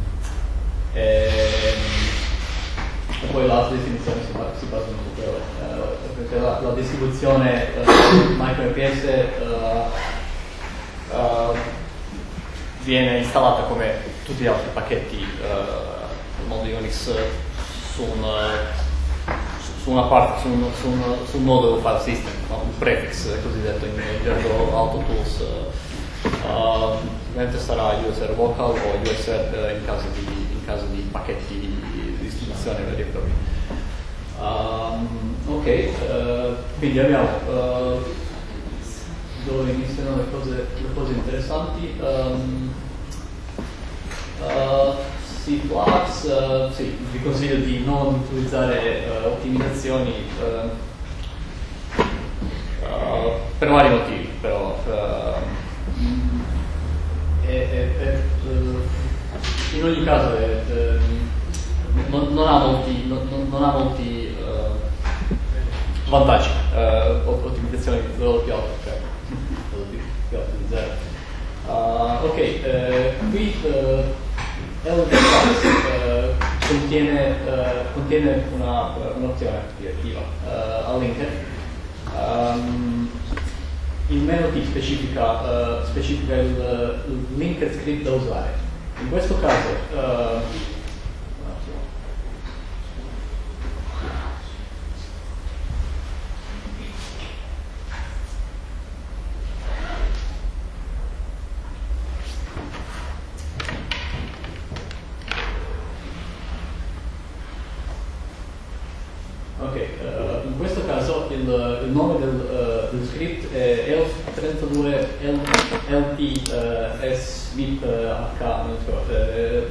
e, e poi l'altra definizione si, si basa uh, perché la, la distribuzione uh, micro M P S uh, uh, viene installata come tutti gli altri pacchetti uh, node Unix su, un, su una parte, su un, su un, su un nodo file system, no? Un prefix cosiddetto in gergo autotools, mentre uh, sarà user vocal o user uh, in, caso di, in caso di pacchetti di distribuzione veri e propri. Um, ok, uh, quindi abbiamo uh, dove iniziano le cose, le cose interessanti. Um, uh, C plus plus, uh, sì, vi consiglio di non utilizzare uh, ottimizzazioni uh, uh, per vari motivi, però uh, è, è, è, uh, in ogni caso è, è, non, non ha molti, non, non ha molti uh, vantaggi uh, ottimizzazioni più alte. Uh, ok, uh, qui uh, L D P S uh, contiene, uh, contiene una, un'opzione di archivo uh, al linker. Um, il menu ti specifica, uh, specifica il, il linker script da usare. In questo caso uh,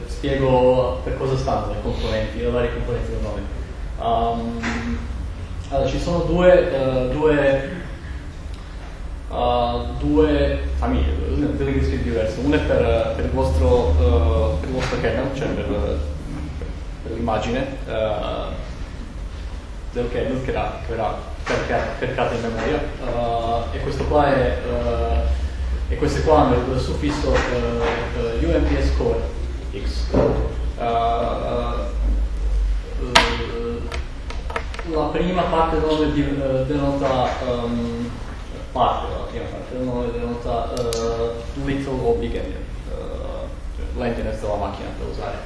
spiego per cosa stanno le componenti, le varie componenti del nome. Um, allora, ci sono due, uh, due, uh, due famiglie, due lingue script diverse. Una è per, per, il vostro, uh, per il vostro kernel, cioè per, per l'immagine uh, del kernel che verrà, che verrà caricata in memoria. Uh, e questo qua è, uh, e questo qua hanno il suffisso uh, U M P S core. X. Uh, uh, la prima parte del nome di, uh, denota um, parte, la prima parte del nome denota uh, little o big engine, uh, l'engine della macchina da usare.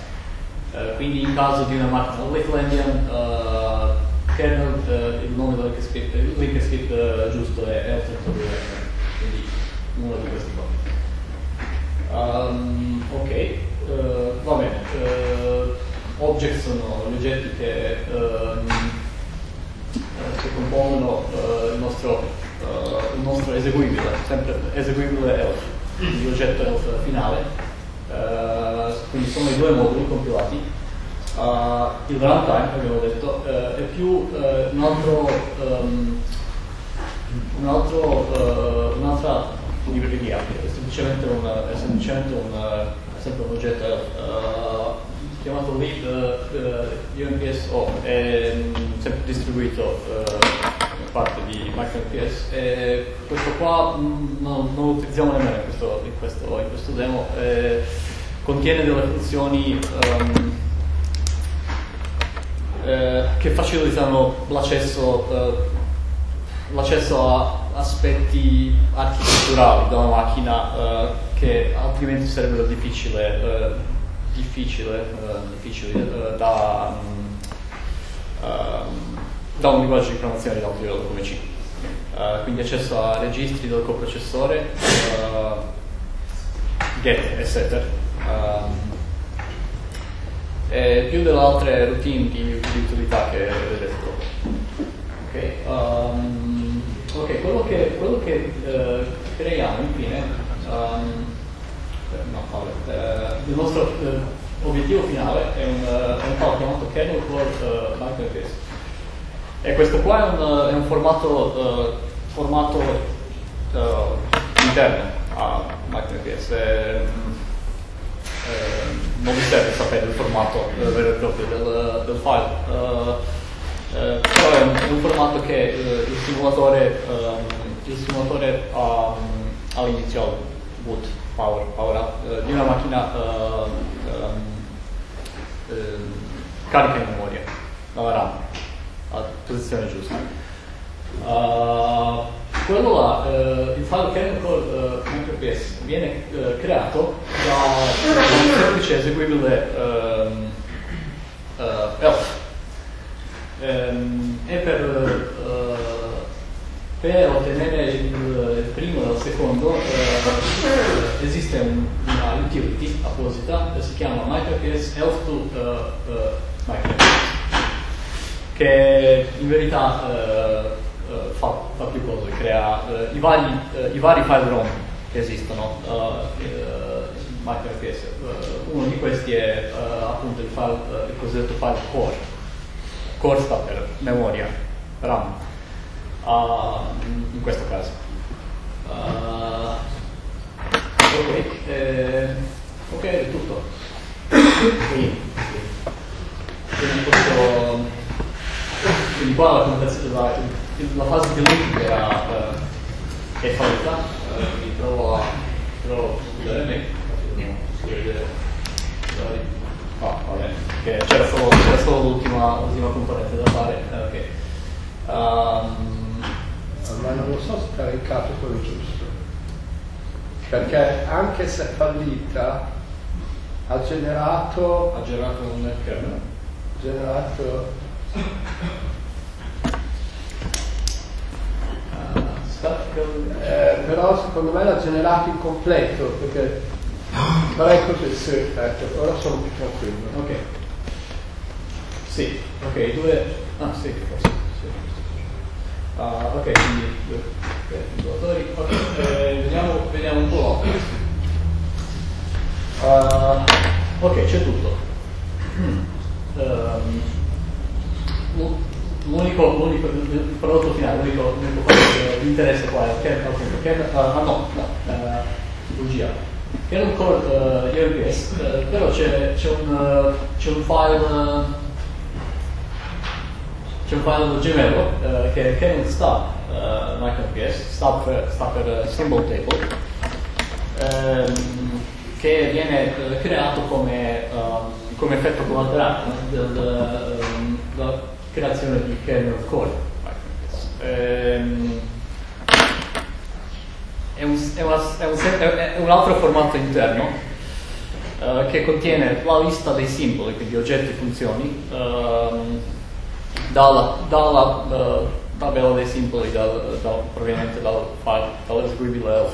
Uh, quindi in caso di una macchina little engine, uh, kernel, uh, il nome del link script uh, giusto è L trentadue, quindi uno di questi qua. Um, ok. Uh, va bene, uh, object sono gli oggetti che, uh, che compongono uh, il nostro, uh, il nostro eseguibile, sempre eseguibile elf, l'oggetto elf finale, uh, quindi sono i due moduli compilati. Uh, il runtime, abbiamo detto, uh, è più uh, un altro, um, un altro uh, un'altra libreria, è semplicemente un, è semplicemente un sempre un oggetto uh, chiamato lib uh, U M P S O, è um, sempre distribuito uh, parte di micro M P S, e questo qua mh, non, non lo utilizziamo nemmeno in questo, in questo, in questo demo. Eh, contiene delle funzioni um, eh, che facilitano l'accesso uh, l'accesso a aspetti architetturali da una macchina uh, che altrimenti sarebbero difficili uh, difficile, eh, difficile eh, da, um, um, da un linguaggio di programmazione di alto livello come C. Uh, quindi accesso a registri del coprocessore, uh, get e setter. Um, e più delle altre routine di, di utilità che vedrete dopo. Okay. Um, ok, quello che, quello che uh, creiamo infine, um, no, vabbè, uh, il nostro uh, obiettivo finale è un, uh, è un file chiamato kernel core uh, microinterface. E questo qua è un, è un formato, uh, formato uh, interno a microinterface. È, Uh, non vi serve sapere il formato uh, vero e proprio del, del file, uh, uh, però è un, un formato che uh, il simulatore, um, il simulatore ha um, all'inizio boot, power, power up, uh, di una macchina uh, um, uh, carica in memoria, dalla RAM, a posizione giusta. Uh, quello là, uh, il file kernel core uMPS uh, viene uh, creato da un semplice eseguibile um, uh, elf, um, e per, uh, per ottenere il, il primo e il secondo uh, esiste un, una utility apposita che si chiama microps elf to uh, uh, microps, che in verità uh, Uh, fa, fa più cose, crea uh, i, vari, uh, i vari file ROM che esistono uh, in MicroFS. Uh, uno di questi è uh, appunto il, file, uh, il cosiddetto file core. Core sta per memoria, RAM, uh, in questo caso. Uh, ok, eh, ok, è tutto. Quindi, quindi, questo, quindi qua la comunicazione, la fase di loop era uh, è fatta, uh, mi trovo a scusare me, ah, va bene, che c'era solo, c'era solo l'ultima, l'ultima componente da fare, ok. Um, ma non lo so se è caricato quello giusto, perché anche se è fallita ha generato ha generato un kernel generato Eh, però secondo me l'ha generato incompleto, perché però è così, sì, ecco, ora sono più tranquillo. Ok, sì, ok, due, ah sì, forse, sì. Uh, ok, quindi due, due, due, ok, eh, vediamo, vediamo un po'. Uh, ok, c'è tutto. um, L'unico, l'unico il prodotto finale, l'unico che mi interessa qua è il kernel, appunto, kernel, uh, ah no, no, uh, bugia. Kernel core uh, uMPS, uh, però c'è un, uh, un file, uh, c'è un file gemello uh, che è kernel stub uh, microUMPS, stub per, sta per uh, symbol table, um, che viene uh, creato come, uh, come effetto collaterale del, um, del creazione di kernel core. Ehm, è, un, è, una, è, un, è un altro formato interno uh, che contiene la lista dei simboli, quindi oggetti e funzioni, uh, dalla, dalla uh, tabella dei simboli dal, dal, proveniente dal file, dall'eseguibile elf.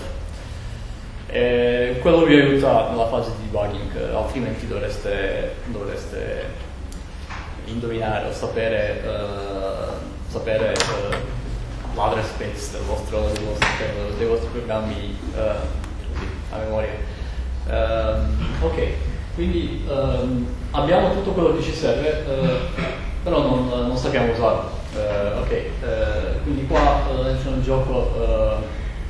E quello vi aiuta nella fase di debugging, altrimenti dovreste, dovreste indovinare o sapere, uh, sapere uh, l'address space del vostro, del vostro, dei vostri programmi uh, così, a memoria. Uh, ok, quindi um, abbiamo tutto quello che ci serve, uh, però non, non sappiamo usarlo. Uh, ok, uh, quindi qua uh, c'è un gioco, uh,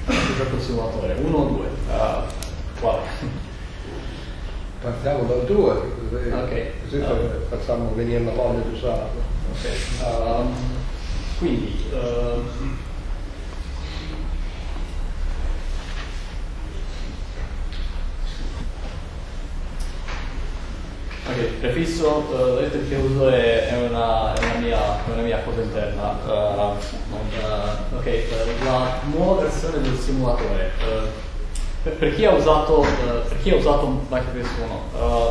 un gioco del simulatore, uno o due? Uh, wow. Partiamo dal due, così, okay. così uh, facciamo venire la voglia di usarlo. Okay. Um, quindi, uh, ok, prefisso, uh, vedete che uso è, è, una, è una, mia, una mia cosa interna. Uh, uh, ok, la nuova versione del simulatore. Uh, Per chi ha usato, uh, per chi ha usato MicroPS uno, uh,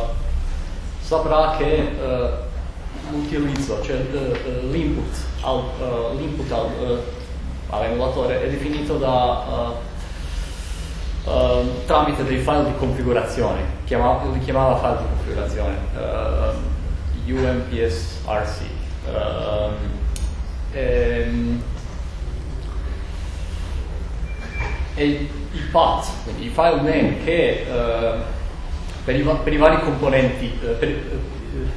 saprà che eh, l'utilizzo, cioè l'input al, uh, al, uh, all'emulatore è definito da, uh, uh, tramite dei file di configurazione, chiama, li chiamava file di configurazione, uh, uMPS R C. Uh, e, e i path, quindi i file name che uh, per, i, per i vari componenti, uh, per,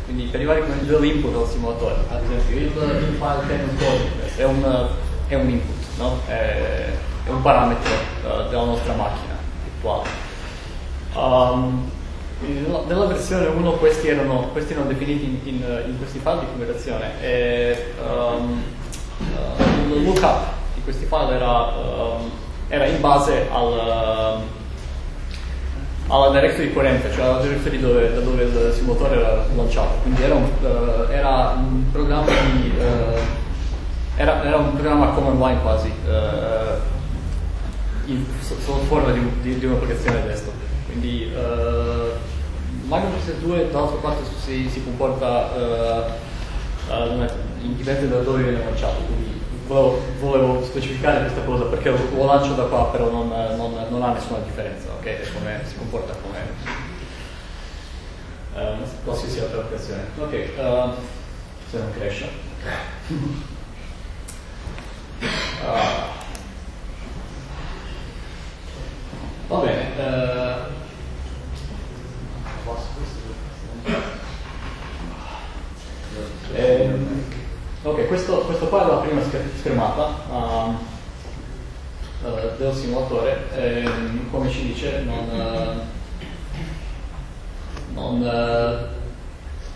quindi per i vari componenti dell'input al simulatore, ad esempio il, il file che è un, è un input, no? è, è un parametro uh, della nostra macchina virtuale. Um, nella, nella versione uno questi erano, questi erano definiti in, in, in questi file di configurazione e um, uh, il lookup di questi file era, um, era in base al... Uh, alla directory coerente, cioè alla directory dove, da dove il simulatore era lanciato, quindi era un, uh, era un programma di, uh, era, era un programma command line quasi, uh, in, sotto forma di, di, di un'applicazione desktop. Quindi uh, Magnum tre sei due dall'altra parte si, si comporta uh, uh, indipendente da dove viene lanciato, quindi volevo, volevo specificare questa cosa perché lo, lo lancio da qua, però non, non, non ha nessuna differenza. Come si comporta come uh, qualsiasi altra applicazione. Ok, uh, se non cresce. Uh, va bene. Uh, um, ok, questo, questo qua è la prima schermata. Um, del simulatore, eh, come ci dice non, eh, non, eh,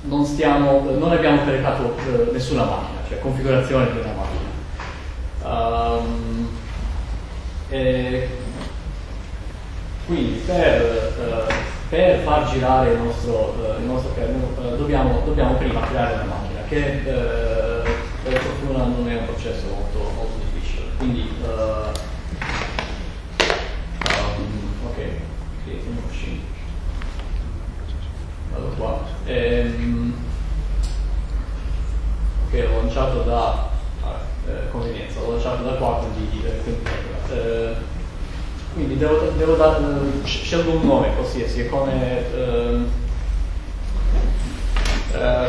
non, stiamo, non abbiamo caricato eh, nessuna macchina, cioè configurazione di una macchina. Um, e quindi per, eh, per far girare il nostro, eh, il nostro eh, dobbiamo, dobbiamo prima creare una macchina che eh, per fortuna non è un processo molto, molto difficile. Quindi, eh, vado qua. Ehm, ok, l'ho lanciato da eh, convenienza, l'ho lanciato da qua, quindi, eh, quindi devo, devo dare, scelgo un nome qualsiasi, come eh, eh,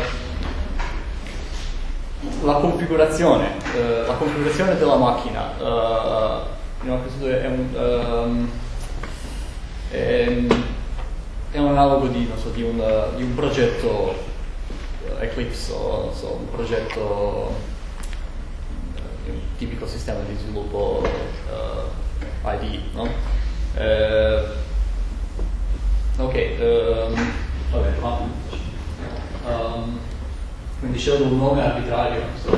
la configurazione, eh, la configurazione della macchina. Eh, questo è un um, è un analogo di, non so, di, un, di un progetto Eclipse o non so, un progetto di un tipico sistema di sviluppo uh, I D, no? Uh, ok, um, vabbè, ma, um, quindi scelgo un nome arbitrario, non so,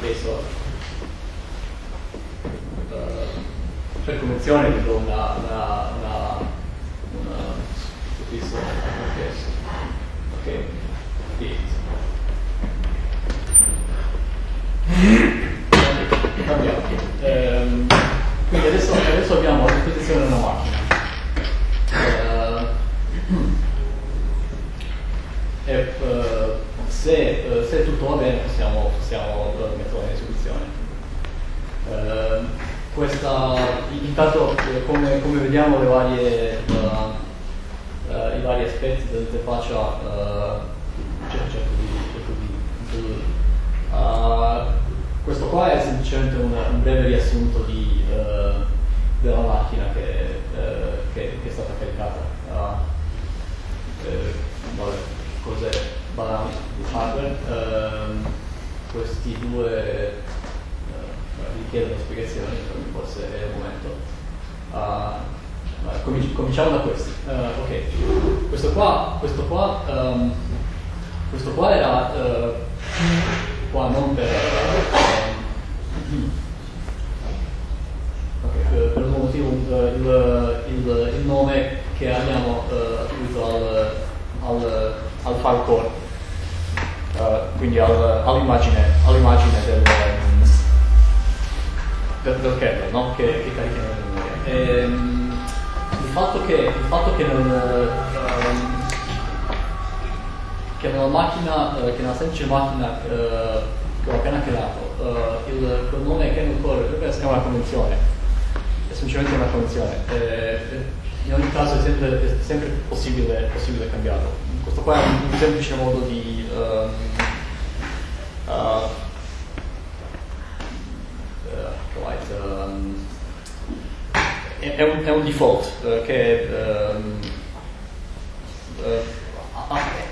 adesso uh, per convenzione dico una, una, una ok, cambiamo. Ehm, quindi adesso, adesso abbiamo a disposizione una macchina e eh, se, se tutto va bene possiamo, possiamo metterla in esecuzione. Eh, questa, intanto come, come vediamo le varie uh, Uh, i vari aspetti dell'interfaccia, uh, cerco di, cerco di uh, questo qua è semplicemente un, un breve riassunto di, uh, della macchina che, uh, che, che è stata caricata. Uh, eh, vabbè, cos'è? Banale di hardware. Uh, questi due uh, richiedono spiegazioni, forse è il momento. Uh, Cominciamo da questi. Uh, ok, questo qua, questo qua, um, questo qua era uh, qua non per, um, okay, per, per un motivo il, il, il nome che abbiamo attribuito uh, al, al, al file core, uh, quindi al, all'immagine, all'immagine del, del, del kernel, no? che, che carichiamo nel memoria. Um, Il fatto che, il fatto che nel, um, che è una macchina eh, che non è semplice macchina eh, che ho appena creato, eh, il cognome che non corre perché si chiama una convenzione, è semplicemente una convenzione, eh, in ogni caso è sempre, è sempre possibile, possibile cambiarlo. Questo qua è un, un semplice modo di um, uh, Um, è, un, è un default uh, che um, uh,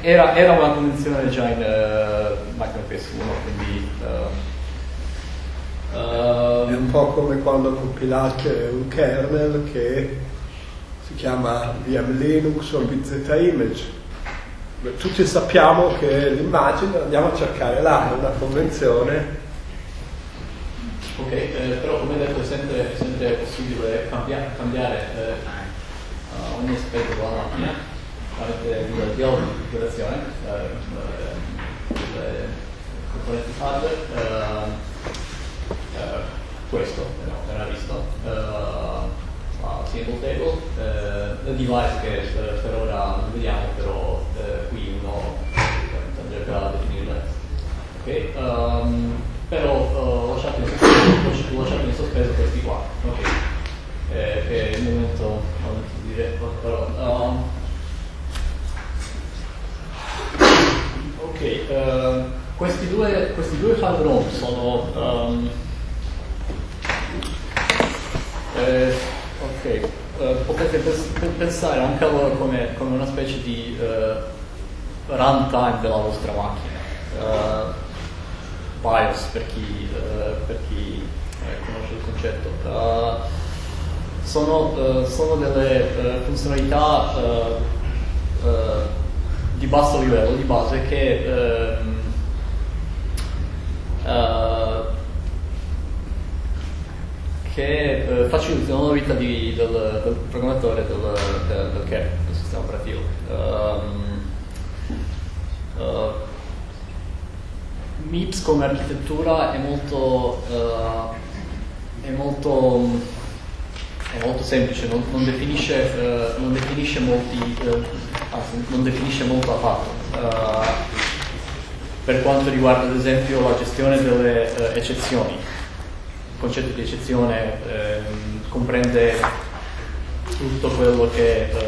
era, era una convenzione già in uh, macOS uno, quindi uh, uh, è un po' come quando compilate un kernel che si chiama V M Linux o BZImage. Tutti sappiamo che l'immagine andiamo a cercare là, è una convenzione. Ok, eh, però come detto è sempre, sempre possibile cambiare, cambiare eh, ogni aspetto della macchina tramite il dialogo di configurazione, componenti hardware, questo no, era visto, uh, single table, eh, il device che per, per ora non vediamo, però eh, qui uno andrebbe a definirle. Okay, um, però ho lasciato in sospeso questi qua, ok, eh, che è il momento, momento di dire però um, ok, uh, questi due questi due hard ROM sono um, eh, ok, uh, potete pens pensare anche a loro come, come una specie di uh, runtime della vostra macchina, uh, BIOS per chi, uh, per chi eh, conosce il concetto. Uh, sono, uh, sono delle uh, funzionalità uh, uh, di basso livello, di base, che um, uh, che uh, facilitano la vita di, del, del programmatore del, del, del kernel, del sistema operativo. Um, uh, M I P S come architettura è molto, uh, è molto, è molto semplice, non, non, definisce, uh, non definisce molti, uh, anzi, non definisce molto affatto. Uh, per quanto riguarda ad esempio la gestione delle uh, eccezioni, il concetto di eccezione uh, comprende tutto quello che uh,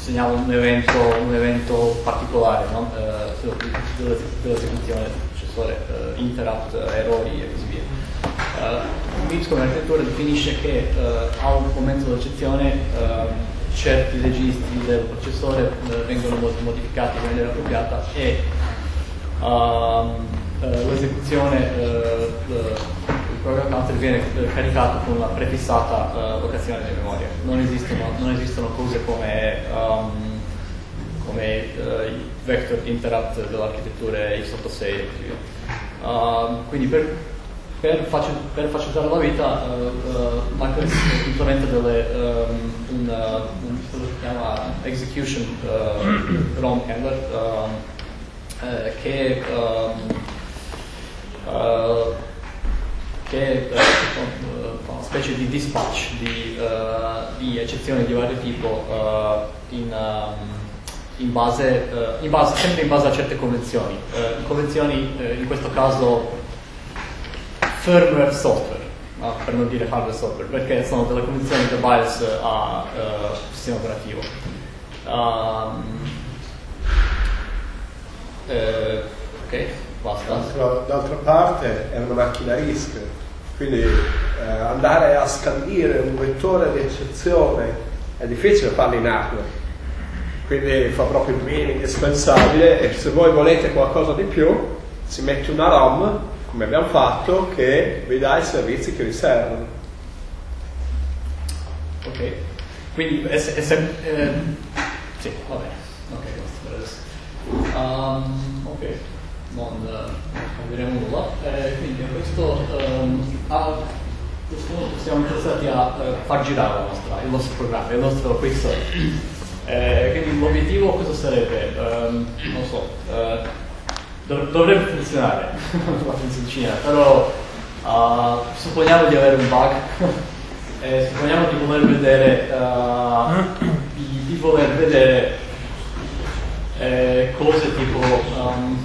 segniamo un evento, un evento particolare, no? uh, dell'esecuzione del processore, uh, interrupt, uh, errori e così via. Uh, M I P S come architettura definisce che uh, a un momento dell'eccezione uh, certi registri del processore uh, vengono modificati in maniera appropriata e uh, uh, l'esecuzione del uh, program counter viene caricato con una prefissata uh, locazione di memoria. Non esistono, non esistono cose come, um, come uh, i vector interrupt dell'architettura x ottantasei e così via. Uh, quindi per, per, facil per facilitare la vita uh, uh, macOS implementa delle, um, un, uh, un cosa si chiama execution uh, ROM handler uh, eh, che um, uh, che è uh, una specie di dispatch di, uh, di eccezioni di vario tipo uh, in, um, in, base, uh, in base, sempre in base a certe convenzioni. Uh, convenzioni uh, in questo caso firmware software, uh, per non dire hardware software, perché sono delle convenzioni che BIOS ha uh, sistema operativo. Um, eh, ok. D'altra parte è una macchina RISC, quindi eh, andare a scandire un vettore di eccezione è difficile farlo in hardware, quindi fa proprio il minimo indispensabile. E se voi volete qualcosa di più si mette una ROM, come abbiamo fatto, che vi dà i servizi che vi servono. Ok, quindi è, è sempre eh, sì, va bene, ok, um, ok, non cambieremo nulla, eh, quindi a questo um, a, siamo interessati a uh, far girare la nostra, il nostro programma, il nostro quiz. Eh, quindi l'obiettivo cosa sarebbe? Um, non so, uh, dov dovrebbe funzionare la funzioncina, però uh, supponiamo di avere un bug, eh, supponiamo di voler vedere, uh, di, di voler vedere eh, cose tipo um,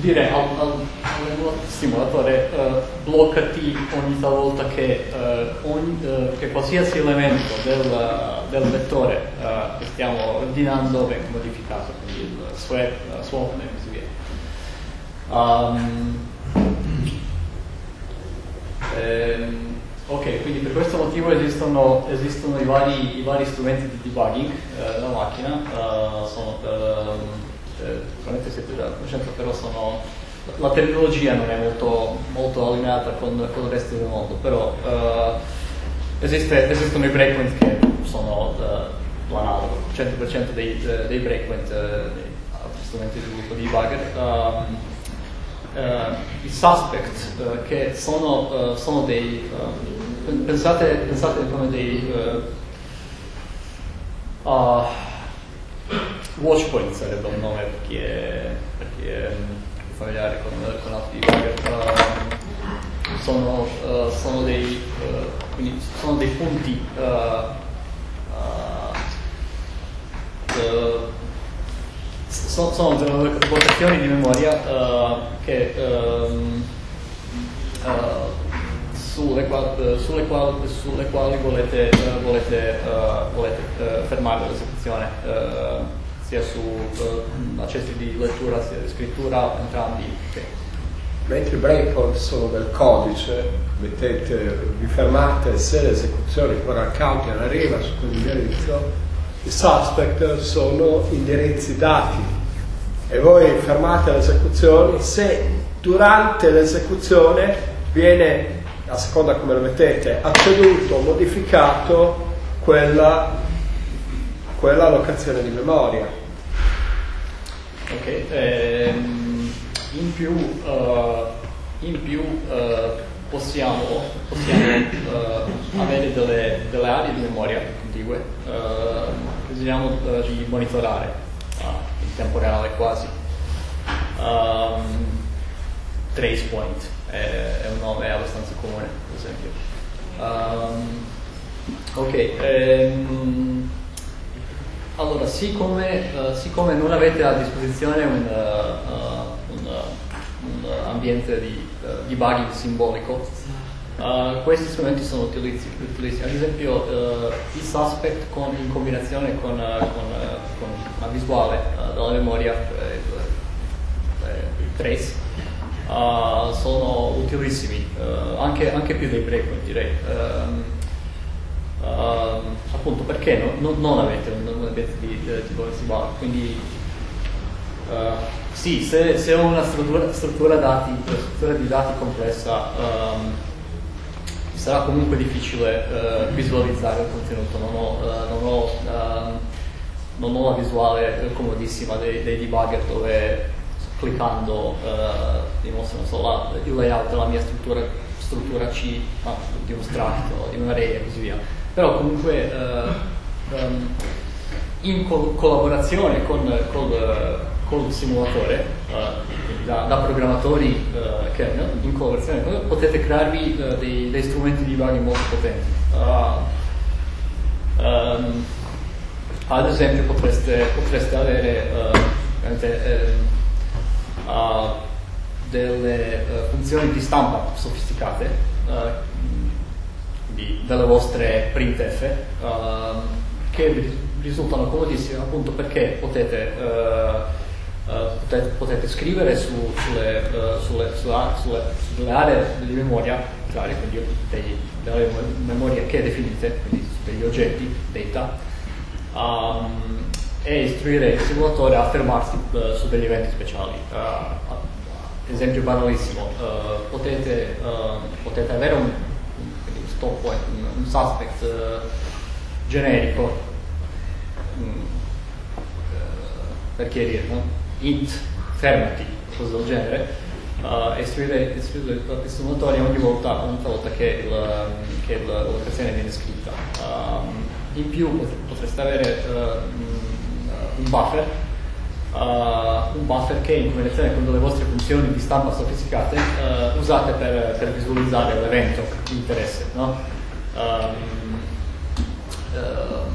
dire al, al, al stimolatore uh, bloccati ogni volta che, uh, ogni, uh, che qualsiasi elemento del, del vettore uh, che stiamo ordinando venga modificato, quindi il swap, la swap e così via. Um, ehm, Ok, quindi per questo motivo esistono, esistono i, vari, i vari strumenti di debugging eh, della macchina, uh, sono sicuramente siete già conoscenti, però sono, la terminologia non è molto, molto allineata con, con il resto del mondo, però uh, esiste, esistono i breakpoint che sono uh, l'analogo, cento per cento dei, dei breakpoint uh, dei altri strumenti di sviluppo di debugger. Um, Uh, i suspect uh, che sono, uh, sono dei uh, pensate, pensate come dei uh, uh, watchpoint sarebbe un nome per chi è, per chi è familiare con, con altri debugger. Uh, sono, uh, sono, dei, uh, quindi sono dei punti uh, uh, uh, So, sono delle collocazioni di memoria uh, che, um, uh, sulle, quali, sulle, quali, sulle quali volete, uh, volete, uh, volete uh, fermare l'esecuzione, uh, sia su uh, accessi di lettura sia di scrittura, entrambi. Okay. Mentre i breakpoint sono del codice, mettete, vi fermate se l'esecuzione ancora counter arriva su quell'indirizzo. I suspect sono indirizzi dati e voi fermate l'esecuzione se durante l'esecuzione viene, a seconda come lo mettete, acceduto o modificato quella, quella allocazione di memoria. Ok, ehm, in più, uh, in più uh, possiamo, possiamo uh, avere delle, delle aree di memoria contigue, uh, bisogna uh, di monitorare uh, in tempo reale quasi. Um, trace point è, è un nome abbastanza comune, per esempio. Um, ok, um, allora siccome, uh, siccome non avete a disposizione un, uh, un, uh, un ambiente di uh, debugging simbolico, Uh, questi strumenti sono utilissimi, ad esempio uh, il suspect con, in combinazione con, uh, con, uh, con una visuale uh, dalla memoria, uh, il trace, uh, sono utilissimi, uh, anche, anche più dei breakpoint direi, uh, uh, appunto perché no, no, non avete un ambiente di tipo visuale, quindi uh, sì, se, se ho una struttura, struttura, dati, struttura di dati complessa um, sarà comunque difficile uh, visualizzare il contenuto, non ho, uh, non ho, uh, non ho la visuale comodissima dei, dei debugger dove cliccando uh, dimostro, non so, la, il layout della mia struttura, struttura C, ah, di un strutto, di un array e così via. Però comunque uh, um, in col collaborazione con col, col simulatore, uh, Da, da programmatori uh, che in collaborazione potete crearvi uh, dei, dei strumenti di debugging molto potenti. Uh, um, ad esempio potreste, potreste avere uh, uh, uh, delle uh, funzioni di stampa sofisticate, uh, di, delle vostre printf, uh, che vi risultano comodissime appunto perché potete uh, Uh, potete, potete scrivere su, sulle, uh, sulle, sulla, sulle, sulle aree di memoria, cioè, quindi dei, delle memorie che definite, quindi degli oggetti, data, um, e istruire il simulatore a fermarsi uh, su degli eventi speciali. Uh, esempio banalissimo, uh, potete, uh, potete avere un, un stop point, un, un suspect uh, generico, um, per chiarire, no? int, fermati, cose del genere, uh, e istruire il simulatore ogni volta, ogni volta che l'allocazione viene scritta. Um, in più potreste avere uh, un buffer, uh, un buffer che in combinazione con le vostre funzioni di stampa sofisticate uh, usate per, per visualizzare l'evento di interesse, no? Um, uh,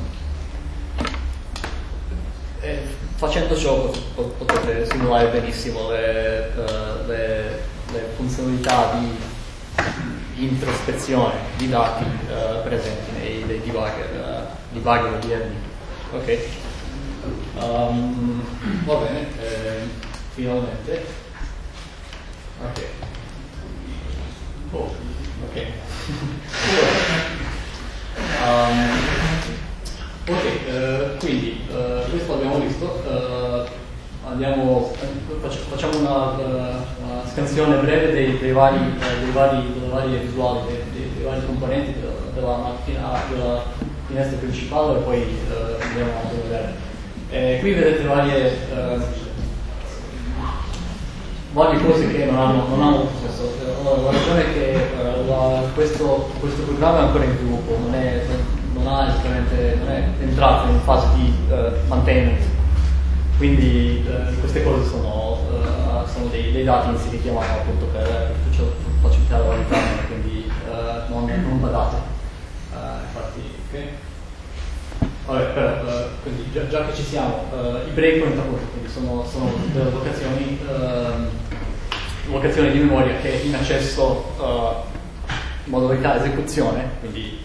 eh, facendo ciò potete simulare benissimo le, uh, le, le funzionalità di introspezione di dati uh, presenti nei, nei debugger, uh, debugger o D N D. Ok, um, va bene, eh, finalmente. Ok, oh, ok. um, Ok, eh, quindi eh, questo l'abbiamo visto, eh, andiamo, facciamo una, una scansione breve dei, dei vari, dei vari, delle varie visuali, dei, dei, dei vari componenti della, della macchina, della finestra principale, e poi eh, andiamo a vedere. Eh, qui vedete varie, eh, varie cose che non hanno, non hanno successo. Allora, la ragione è che eh, la, questo, questo programma è ancora in sviluppo, non è... non è esattamente non è entrato in fase di uh, maintenance, quindi uh, queste cose sono, uh, sono dei, dei dati inseriti a mano appunto per facilitare la valutazione, quindi uh, non, non badate. Uh, infatti, ok. Vabbè, però, uh, quindi già, già che ci siamo, uh, i breakpoint appunto, quindi sono, sono delle locazioni, uh, locazioni di memoria che in accesso uh, modalità esecuzione, quindi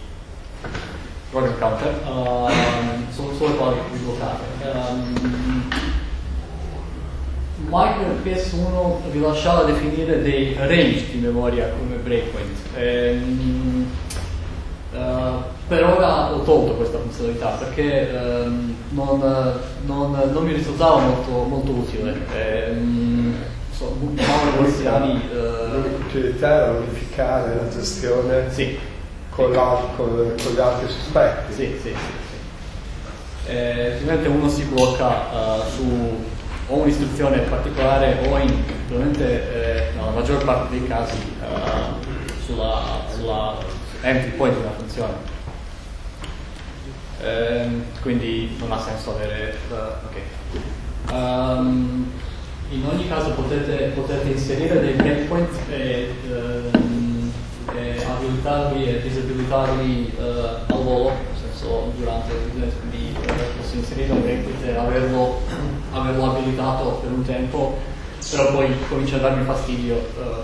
program counter, uh, sono solo quali dislocate. Um, MicroUPS uno vi lasciava definire dei range di memoria come breakpoint. Um, uh, per ora ho tolto questa funzionalità perché um, non, non, non mi risultava molto, molto utile. Um, so, L'utilità uh, era unificare la gestione. Sì. Con, la, con, con gli altri sospetti. Sì, sì, sì, sì. Eh, ovviamente uno si blocca uh, su o un'istruzione particolare o in eh, no, la maggior parte dei casi uh, sulla, sulla entry point di una funzione. Eh, quindi non ha senso avere... Uh, ok. Um, in ogni caso potete, potete inserire dei breakpoint e... Uh, E abilitarli e disabilitarli uh, al volo, nel senso durante l'utenza, quindi uh, posso inserire un breakpoint e averlo, averlo abilitato per un tempo, però poi comincia a darmi fastidio, uh,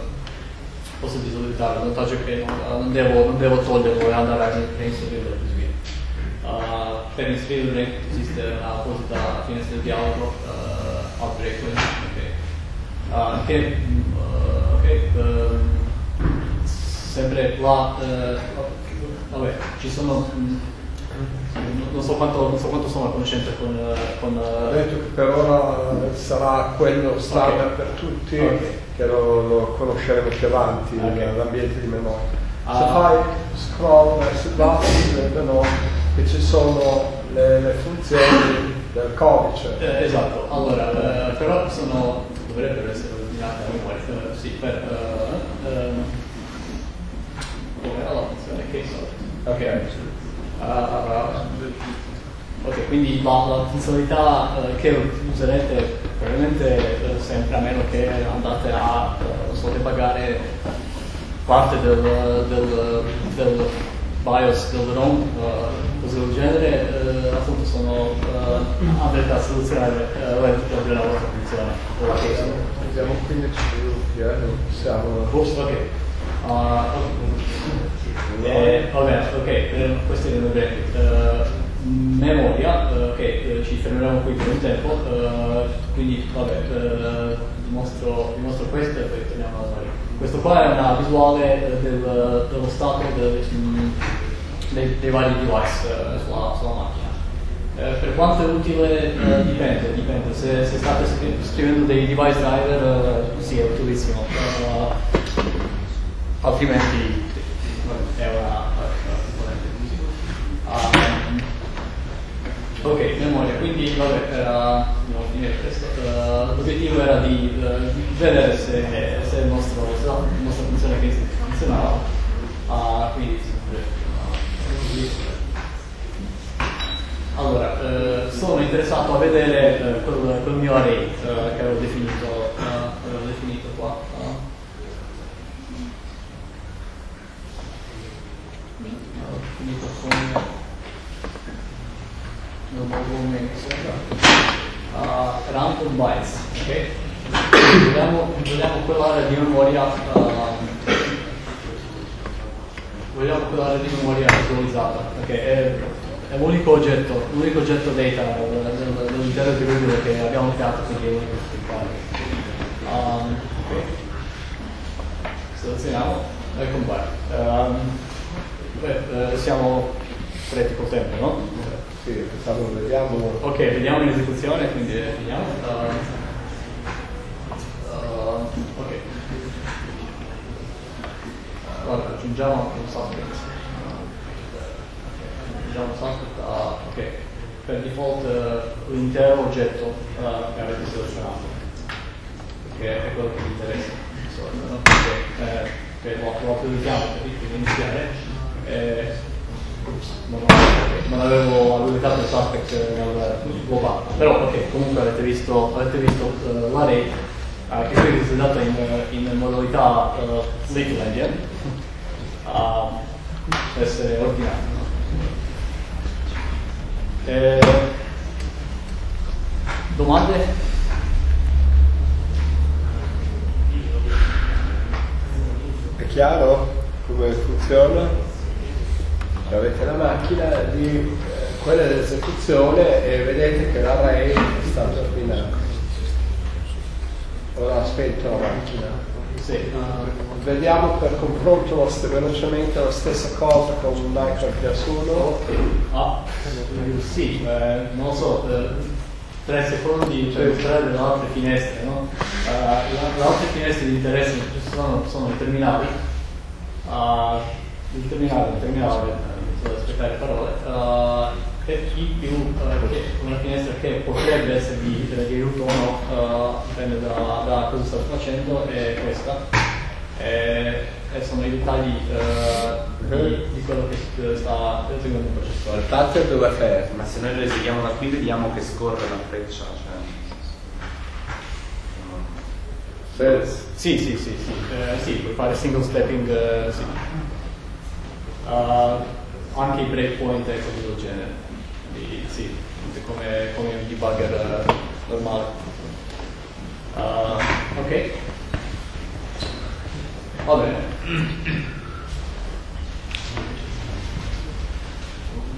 posso disabilitarlo, il vantaggio è che uh, non, devo, non devo toglierlo e andare a reinserirlo e così via. Uh, per inserire il breakpoint esiste un'apposita finestra di dialogo uh, al breakpoint, ok. Uh, che, uh, okay uh, sempre la eh, vabbè, ci sono non so quanto, non so quanto sono a conoscenza con, con ho detto che per ora sarà quello standard, okay, per tutti, okay, che lo, lo conosceremo più avanti, okay, l'ambiente di memoria. Ah. Se fai scroll verso basso vedono che ci sono le, le funzioni del codice, eh, esatto, allora eh, però sono dovrebbero essere ordinate a memoria, sì, per uh, um, la funzione che so. Okay. Uh, ok, quindi la, la funzionalità uh, che userete probabilmente uh, sempre, a meno che andate a uh, so debugare parte del, del, del BIOS, del ROM, uh, cose del genere, uh, appunto sono uh, andrete a soluzionare uh, la vostra funzione. Okay. Siamo, siamo quindici minuti, eh? Non possiamo... Posto, ok. Uh, eh, vabbè, ok, eh, questo è il breakpoint. Uh, memoria, uh, ok, eh, ci fermeremo qui per un tempo, uh, quindi vabbè, uh, dimostro, dimostro questo e poi torniamo alla storia. Questo qua è una visuale uh, del, dello stato del, dei, dei vari device uh, sulla, sulla macchina. Uh, per quanto è utile uh, dipende, dipende, se, se state scri scrivendo dei device driver uh, sì, è utilissimo. Uh, altrimenti è una componente musica. Ok, memoria, quindi vabbè, era finire questo. Uh, l'obiettivo era di, uh, di vedere se, se il nostro, se la nostra funzione che funzionava. Uh, quindi allora uh, sono interessato a vedere uh, quel, quel mio array uh, che avevo definito, uh, avevo definito qua. Uh. Finito con il nuovo mezzo. uh, round of bytes, ok? Vogliamo, vogliamo quell'area di memoria uh, vogliamo quell'area di memoria visualizzata, ok? È, è l'unico oggetto, l'unico oggetto data dell'intero tribunale che abbiamo creato, quindi è l'unico um, ok? Selezioniamo e compare. Um, beh, eh, siamo preti col tempo, no? Sì, pensavo, vediamo. Ok, vediamo in esecuzione, quindi vediamo. Uh, uh, ok. Allora, aggiungiamo un socket. Aggiungiamo un socket. Uh, ok. Per default uh, l'intero oggetto uh, che avete selezionato, perché è quello che mi interessa. Insomma, no? Perché, eh, che lo utilizziamo per iniziare. Eh, Non, non avevo alludicato il suspect nel globale, però ok, comunque avete visto, avete visto uh, la rete uh, che qui è visualizzata in, in modalità uh, Lakelandian uh, per essere ordinata, no? E... domande? È chiaro come funziona? Avete la macchina di eh, quella dell'esecuzione e vedete che l'array è stato ordinato. Ora aspetto la macchina. Sì. Uh, Vediamo per confronto velocemente la stessa cosa con un micro P S uno. Okay. Ah, sì, eh, non so, tre secondi per mostrare le altre finestre, no? Uh, le altre finestre di interesse che ci sono sono i terminali. Uh, Il terminale, il terminale, devo aspettare parole, uh, e I più, uh, che una finestra che potrebbe essere di, di root o no, uh, dipende da, da cosa state facendo, è questa, e, e sono i dettagli uh, di, di quello che sta eseguendo il processore. Il pattern dove è fermo, ma se noi lo eseguiamo da qui vediamo che scorre la freccia, cioè... No. Sì, sì, sì, sì, sì. Eh, sì, puoi fare single stepping, eh, sì. Uh, anche i breakpoint e cose del genere, quindi sì, come, come un debugger uh, normale. Uh, ok, va bene.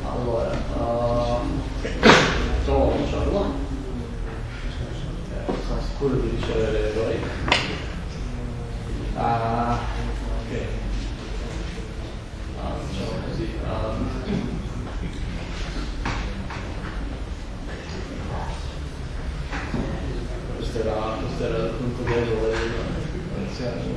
Allora, provo uh, a lanciarla, eh, sono sicuro di ricevere le errori. Uh, ok. Diciamo così, um, questo, era, questo era il punto debole dell'iniziale,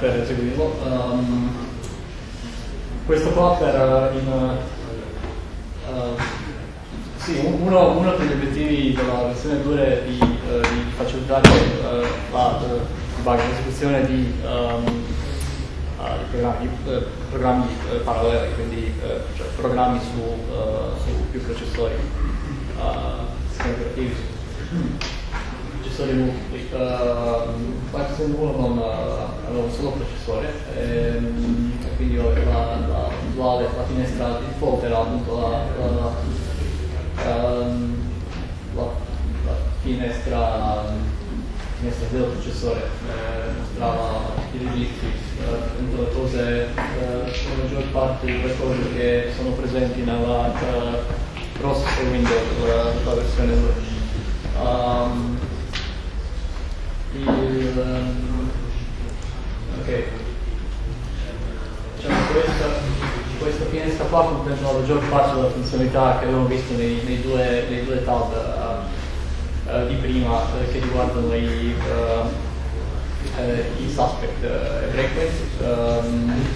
per eseguirlo. Um, questo qua era in, uh, uh, sì, uno, uno degli obiettivi della versione due è di, uh, di facilitare uh, la uh, esecuzione di, um, uh, di programmi, uh, programmi uh, paralleli, quindi uh, cioè programmi su, uh, su più processori uh, sistemi operativi. procesorii nu, deci practic sunt bună la un solo procesore, quindi la duale, la finestra default era appunto la, la, la, la, la, la finestra finestra del processore, mostrava i registri, appunto le cose, la maggior parte delle cose che sono presenti nella processor Windows, la versione due. Um, il, um, ok, diciamo, questa, questa finestra qua comprende la maggior parte della funzionalità che abbiamo visto nei, nei, due, nei due tab uh, uh, di prima uh, che riguardano i, uh, uh, i suspect uh, e breakpoint. Um,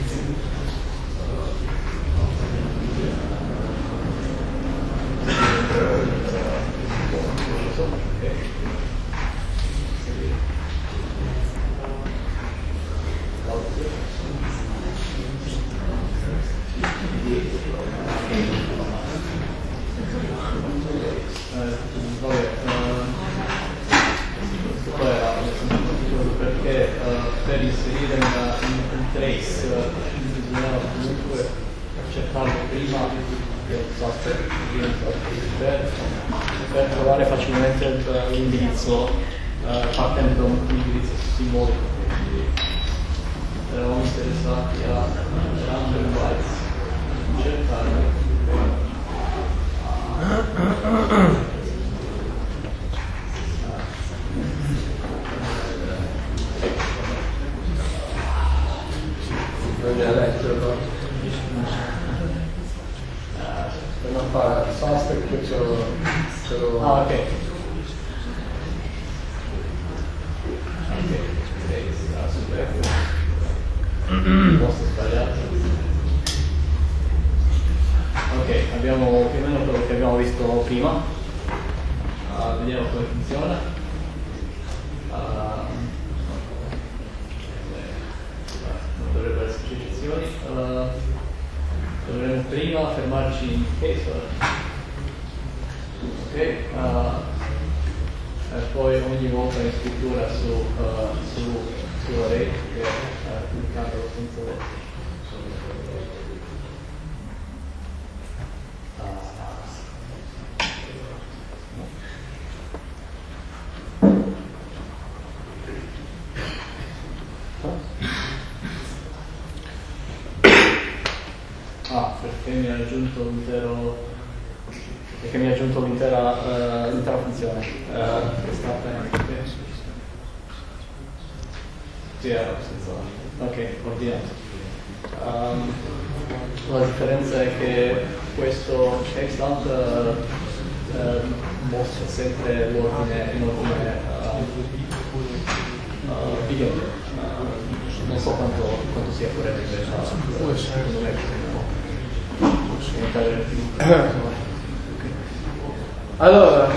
Allora,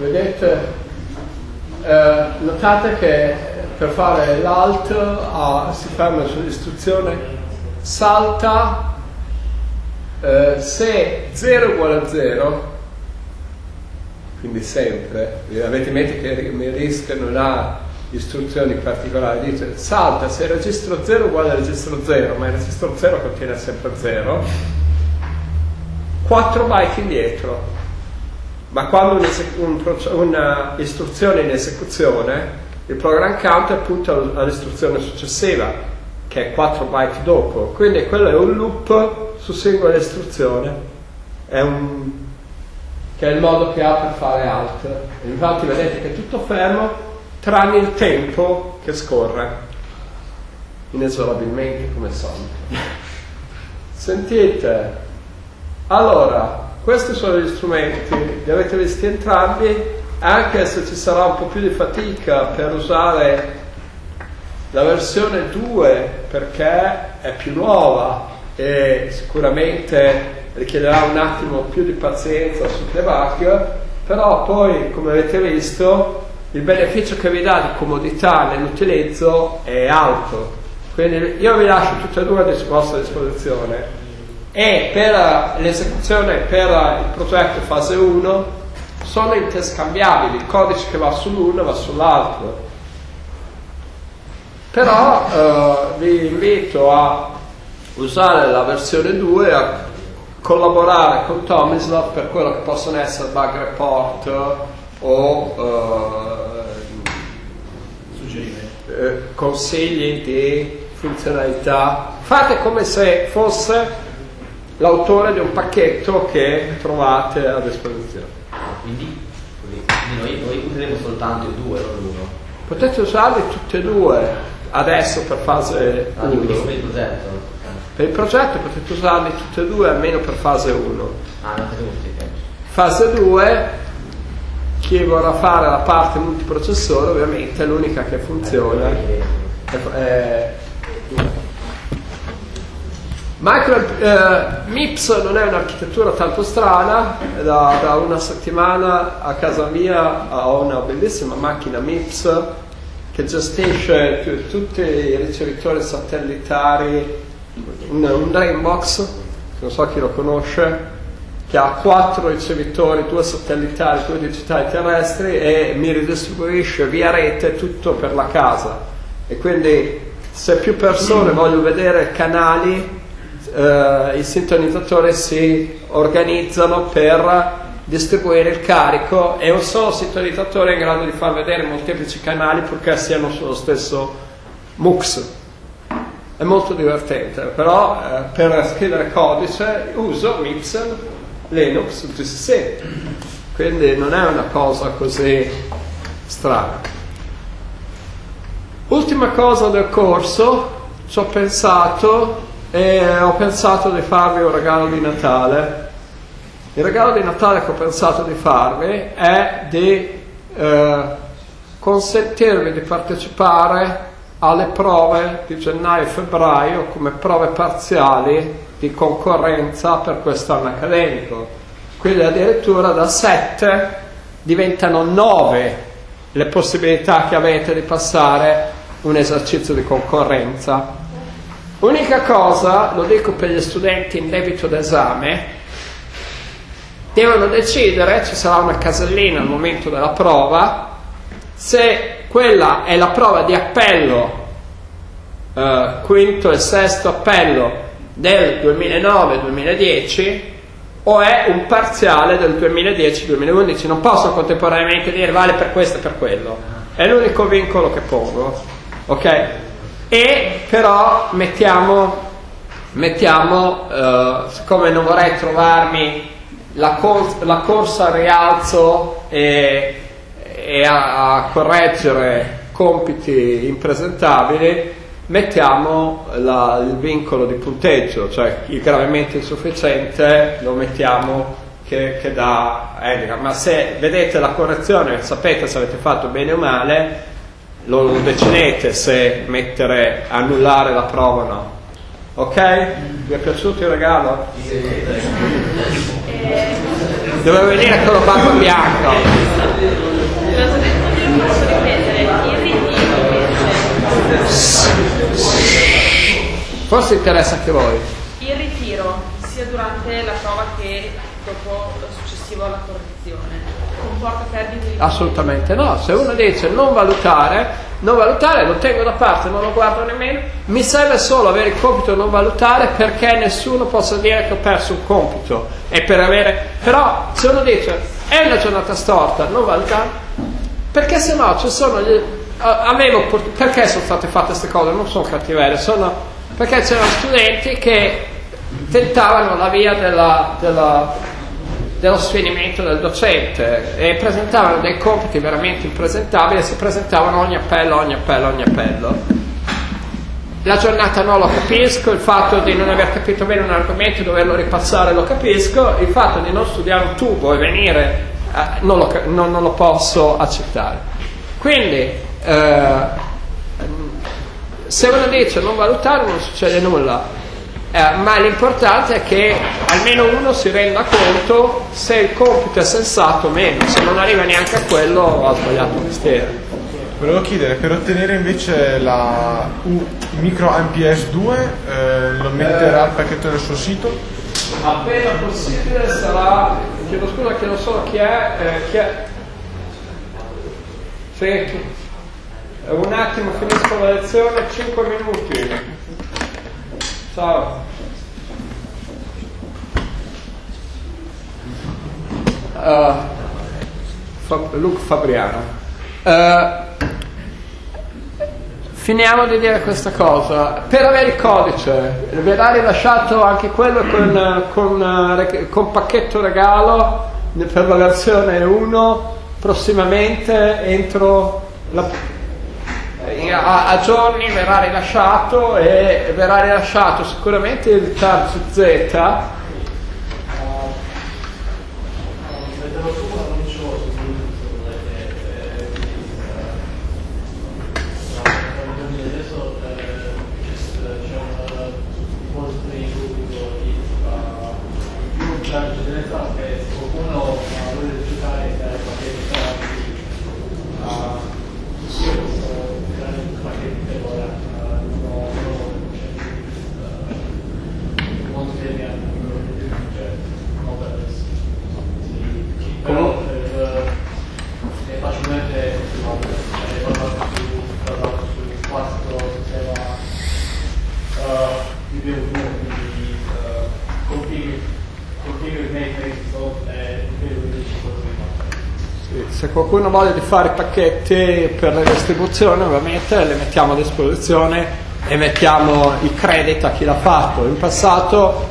vedete, eh, notate che per fare l'alt ah, si ferma sull'istruzione, salta, eh, se zero uguale a zero, quindi sempre, avete in mente che mi rischio non ha istruzioni particolari, dice salta se il registro zero uguale al registro zero, ma il registro zero contiene sempre zero, quattro byte indietro. Ma quando un'istruzione è in esecuzione, il program counter punta all'istruzione successiva, che è quattro byte dopo. Quindi quello è un loop su singola istruzione, è un, che è il modo che ha per fare alt. Infatti vedete che è tutto fermo, tranne il tempo che scorre, inesorabilmente come sempre. Sentite, allora... Questi sono gli strumenti, li avete visti entrambi, anche se ci sarà un po' più di fatica per usare la versione due perché è più nuova e sicuramente richiederà un attimo più di pazienza sul debug, però poi, come avete visto, il beneficio che vi dà di comodità nell'utilizzo è alto. Quindi io vi lascio tutte e due a vostra disposizione. E per l'esecuzione per il progetto fase uno sono interscambiabili, il codice che va sull'uno va sull'altro. Però eh, vi invito a usare la versione due, a collaborare con Tomislav per quello che possono essere bug report o eh, eh, consigli di funzionalità. Fate come se fosse l'autore di un pacchetto che trovate a disposizione. Quindi noi, noi useremo soltanto il due, non l'uno. Potete usarli tutti e due adesso per fase uno. Ah, per il progetto. Per il progetto potete usarli tutti e due, almeno per fase uno. Ah, non fase due, chi vorrà fare la parte multiprocessore ovviamente è l'unica che funziona. Eh, Micro, eh, M I P S non è un'architettura tanto strana. Da, da una settimana a casa mia ho una bellissima macchina M I P S che gestisce tutti i ricevitori satellitari, un, un Dreambox, non so chi lo conosce, che ha quattro ricevitori, due satellitari, due digitali terrestri, e mi ridistribuisce via rete tutto per la casa. E quindi se più persone vogliono vedere canali, Uh, i sintonizzatori si organizzano per distribuire il carico, e un solo sintonizzatore è in grado di far vedere molteplici canali purché siano sullo stesso mux. È molto divertente, però uh, per scrivere codice uso M I P S, Linux, G C C, quindi non è una cosa così strana. Ultima cosa del corso, ci ho pensato e ho pensato di farvi un regalo di Natale. Il regalo di Natale che ho pensato di farvi è di eh, consentirvi di partecipare alle prove di gennaio e febbraio come prove parziali di concorrenza per quest'anno accademico. Quindi addirittura da sette diventano nove le possibilità che avete di passare un esercizio di concorrenza. Unica cosa, lo dico per gli studenti in debito d'esame, devono decidere, ci sarà una casellina al momento della prova, se quella è la prova di appello, eh, quinto e sesto appello del duemilanove duemiladieci o è un parziale del duemiladieci duemilaundici. Non posso contemporaneamente dire vale per questo e per quello, è l'unico vincolo che pongo, ok? E però mettiamo, mettiamo eh, siccome non vorrei trovarmi la, cor- la corsa al rialzo e, e a, a correggere compiti impresentabili, mettiamo la, il vincolo di punteggio, cioè il gravemente insufficiente lo mettiamo che, che dà eh, ma se vedete la correzione sapete se avete fatto bene o male, lo decidete se mettere, annullare la prova o no. Ok? Vi è piaciuto il regalo? Sì. Dovevo venire con la barba bianca. Posso ripetere? Il ritiro. Forse interessa anche voi. Il ritiro, sia durante la prova che dopo lo successivo alla correzione. Assolutamente no, se uno dice non valutare, non valutare lo tengo da parte, non lo guardo nemmeno, mi serve solo avere il compito non valutare perché nessuno possa dire che ho perso un compito. E per avere, però se uno dice è una giornata storta, non valutare, perché se no ci sono gli, avevo, perché sono state fatte queste cose, non sono cattiverie, sono perché c'erano studenti che tentavano la via della, della dello sfinimento del docente e presentavano dei compiti veramente impresentabili e si presentavano ogni appello, ogni appello, ogni appello. La giornata no, lo capisco, il fatto di non aver capito bene un argomento e doverlo ripassare lo capisco, il fatto di non studiare un tubo e venire eh, non, lo, non, non lo posso accettare. Quindi eh, se uno dice non valutare non succede nulla. Eh, ma l'importante è che almeno uno si renda conto se il compito è sensato o meno, se non arriva neanche a quello ha sbagliato il mestiere. Volevo chiedere, per ottenere invece la U, micro M P S due, eh, lo metterà eh, al pacchetto del suo sito? Appena possibile sarà chiedo scusa che non so chi è, eh, chi è? Sì. Un attimo, finisco la lezione, cinque minuti. Ciao. Uh, Fab- Luca Fabriano. Uh, Finiamo di dire questa cosa. Per avere il codice, verrà rilasciato anche quello con, con, con pacchetto regalo per la versione uno prossimamente, entro la, a, a giorni verrà rilasciato, e verrà rilasciato sicuramente il T A R Z. Se qualcuno voglia di fare pacchetti per la distribuzione, ovviamente le mettiamo a disposizione e mettiamo i credit a chi l'ha fatto. In passato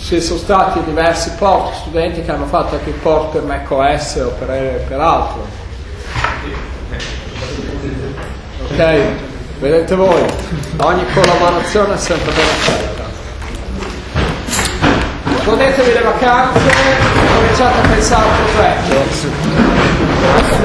ci sono stati diversi port, studenti che hanno fatto anche il port per macOS o per, per altro. Ok, vedete voi, ogni collaborazione è sempre ben accetta. Godetevi le vacanze, cominciate a pensare al progetto.